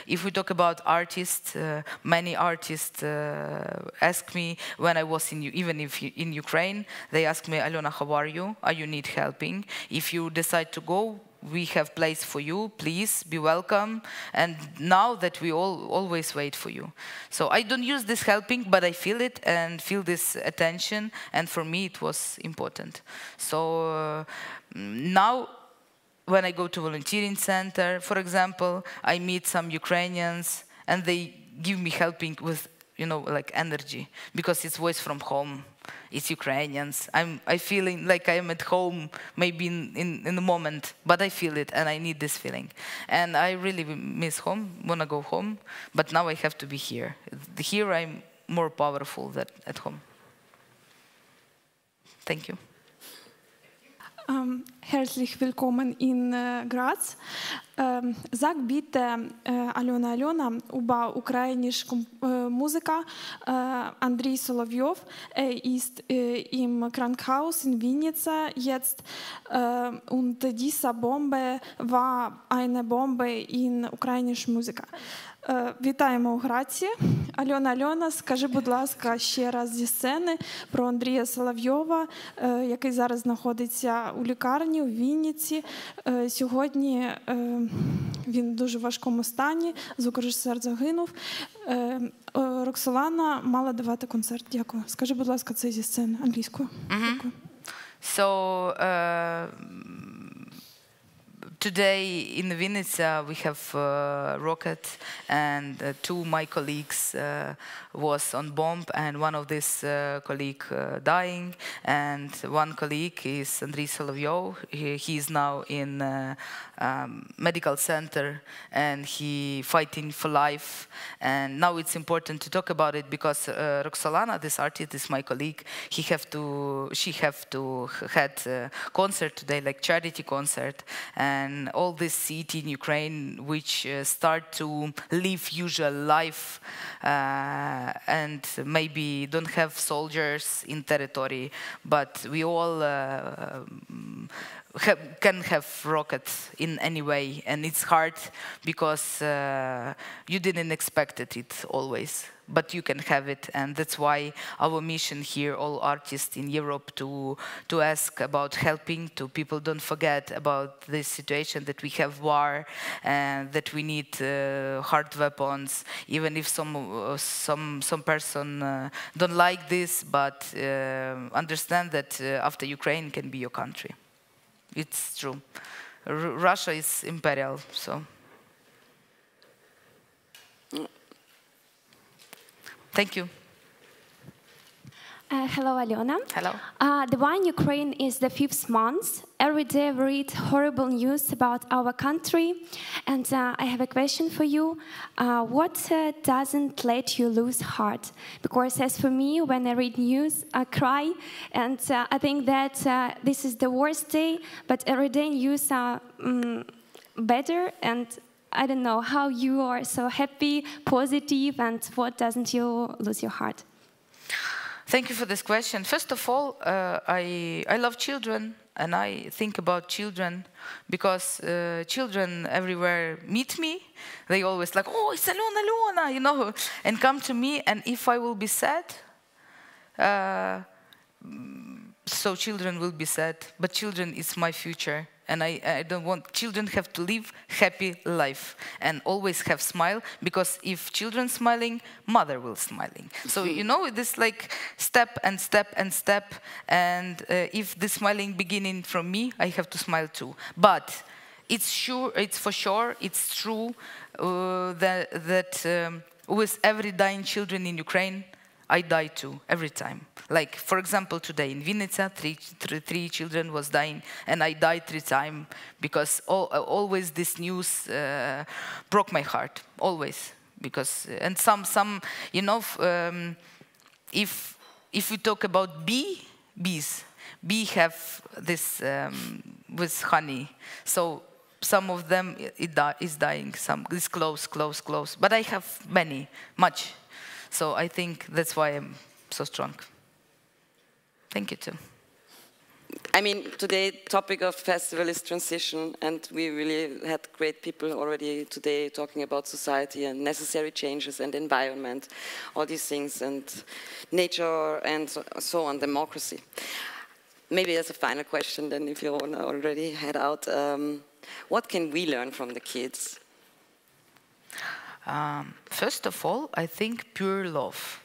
if we talk about artists, many artists ask me when I was in, even in Ukraine, they asked me, Alona, how are you? Are you need helping? If you decide to go, we have place for you, please be welcome. And now that we always wait for you. So I don't use this helping, but I feel it and feel this attention. And for me, it was important. So now, when I go to volunteering center, for example, I meet some Ukrainians, and they give me helping with, you know, like energy, because it's voice from home, it's Ukrainians. I feeling like I'm at home, maybe in the moment, but I feel it, and I need this feeling. And I really miss home, wanna go home, but now I have to be here. Here I'm more powerful than at home. Thank you. Herzlich willkommen in Graz. Sag bitte, Alena, über ukrainische Musiker. Andrei Solovyov ist im Krankenhaus in Vinnytsia jetzt. Und diese Bombe war eine Bombe in ukrainischen Musiker. Вітаємо у Граці. Альона, скажи, будь ласка, ще раз зі сцени про Андрія Соловйова, який зараз знаходиться у лікарні, у Вінниці. Сьогодні він в дуже важкому стані, звукорежисер загинув. Роксолана мала давати концерт. Дякую. Скажи, будь ласка, це зі сцени англійською. Дякую. Today in Vinnytsia we have rocket, and two of my colleagues was on bomb, and one of this colleague dying, and one colleague is Andriy Solovyov. He is now in medical center, and he fighting for life. And now it's important to talk about it, because Roxolana, this artist, is my colleague. She have to had a concert today, like charity concert, and all this city in Ukraine, which start to live usual life, and maybe don't have soldiers in territory, but we all can have rockets in any way, and it's hard because you didn't expect it always, but you can have it, and that's why our mission here, all artists in Europe, to ask about helping to people. Don't forget about this situation that we have war, and that we need hard weapons, even if some person don't like this, but understand that after Ukraine can be your country. It's true. Russia is imperial, so. Thank you. Hello, Alena. Hello. The war in Ukraine is the 5th month. Every day we read horrible news about our country. And I have a question for you. What doesn't let you lose heart? Because as for me, when I read news, I cry. And I think that this is the worst day. But every day news are better. And I don't know how you are so happy, positive, and what doesn't you lose your heart? Thank you for this question. First of all, I love children, and I think about children because children everywhere meet me. They always like, oh, it's Alona, Alona, you know, and come to me. And if I will be sad, so children will be sad. But children is my future. And I don't want, children have to live happy life and always have smile, because if children smiling, mother will smiling. So, you know, this like step and step and step. And if the smiling beginning from me, I have to smile too. But it's sure, it's for sure, it's true that with every dying children in Ukraine, I die too, every time. Like, for example, today in Vinnytsia, three children was dying, and I died 3 times, because always this news broke my heart, always. Because, and some you know, if we talk about bees have this with honey. So some of them is dying, some is close. But I have much. So I think that's why I'm so strong. Thank you, too. I mean, today, topic of festival is transition, and we really had great people already today talking about society and necessary changes and environment, all these things, and nature and so on, democracy. Maybe as a final question, then, if you want to already head out, what can we learn from the kids? First of all, I think pure love.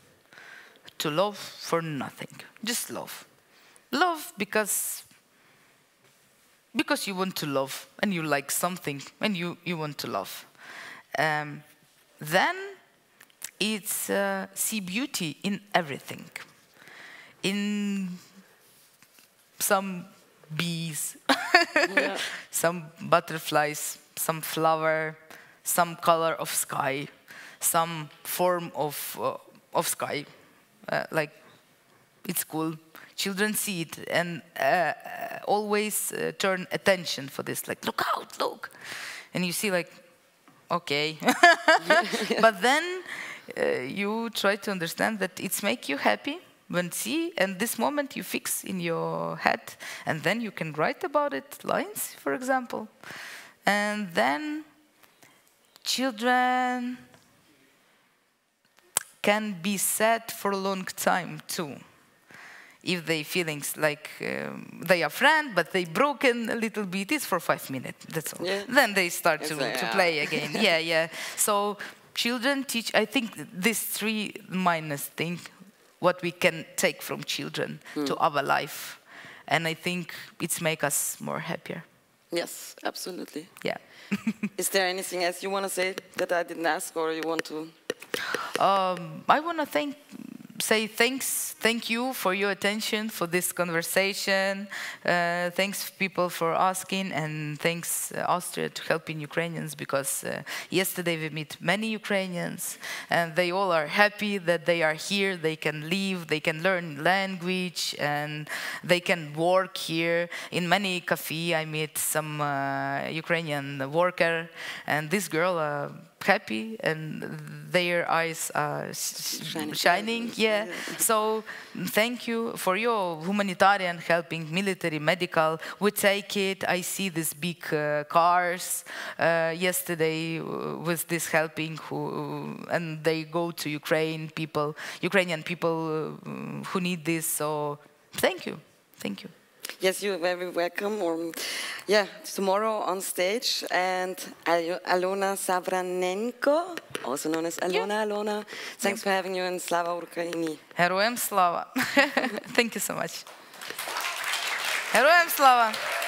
To love for nothing, just love. Love because you want to love, and you like something, and you want to love. Then it's see beauty in everything. In some bees, yeah. Some butterflies, some flower, some color of sky, some form of sky. Like, it's cool. Children see it and always turn attention for this. Like, look out, look. And you see, like, okay. But then you try to understand that it's make you happy when see, and this moment you fix in your head. And then you can write about it, lines, for example. And then children can be sad for a long time too, if they feelings like they are friends, but they broken a little bit. It's for 5 minutes. That's all. Yeah. Then they start to play again. Yeah, yeah. So children teach. I think these 3 minus things, what we can take from children to our life, and I think it's make us more happier. Yes, absolutely. Yeah. Is there anything else you want to say that I didn't ask, or you want to? I want to thank you for your attention, for this conversation. Thanks people for asking, and thanks Austria to helping Ukrainians, because yesterday we met many Ukrainians, and they all are happy that they are here, they can live, they can learn language, and they can work here. In many cafes I met some Ukrainian worker, and this girl happy, and their eyes are shining. Yeah. So thank you for your humanitarian helping, military, medical. We take it. I see these big cars yesterday with this helping, and they go to Ukrainian people who need this. So thank you. Thank you. Yes, you're very welcome. Yeah, tomorrow on stage, and Alona Savranenko, also known as Alona, yeah. Alona, thanks for having you, and Slava Ukraini. Heroem Slava. Thank you so much. Heroem Slava.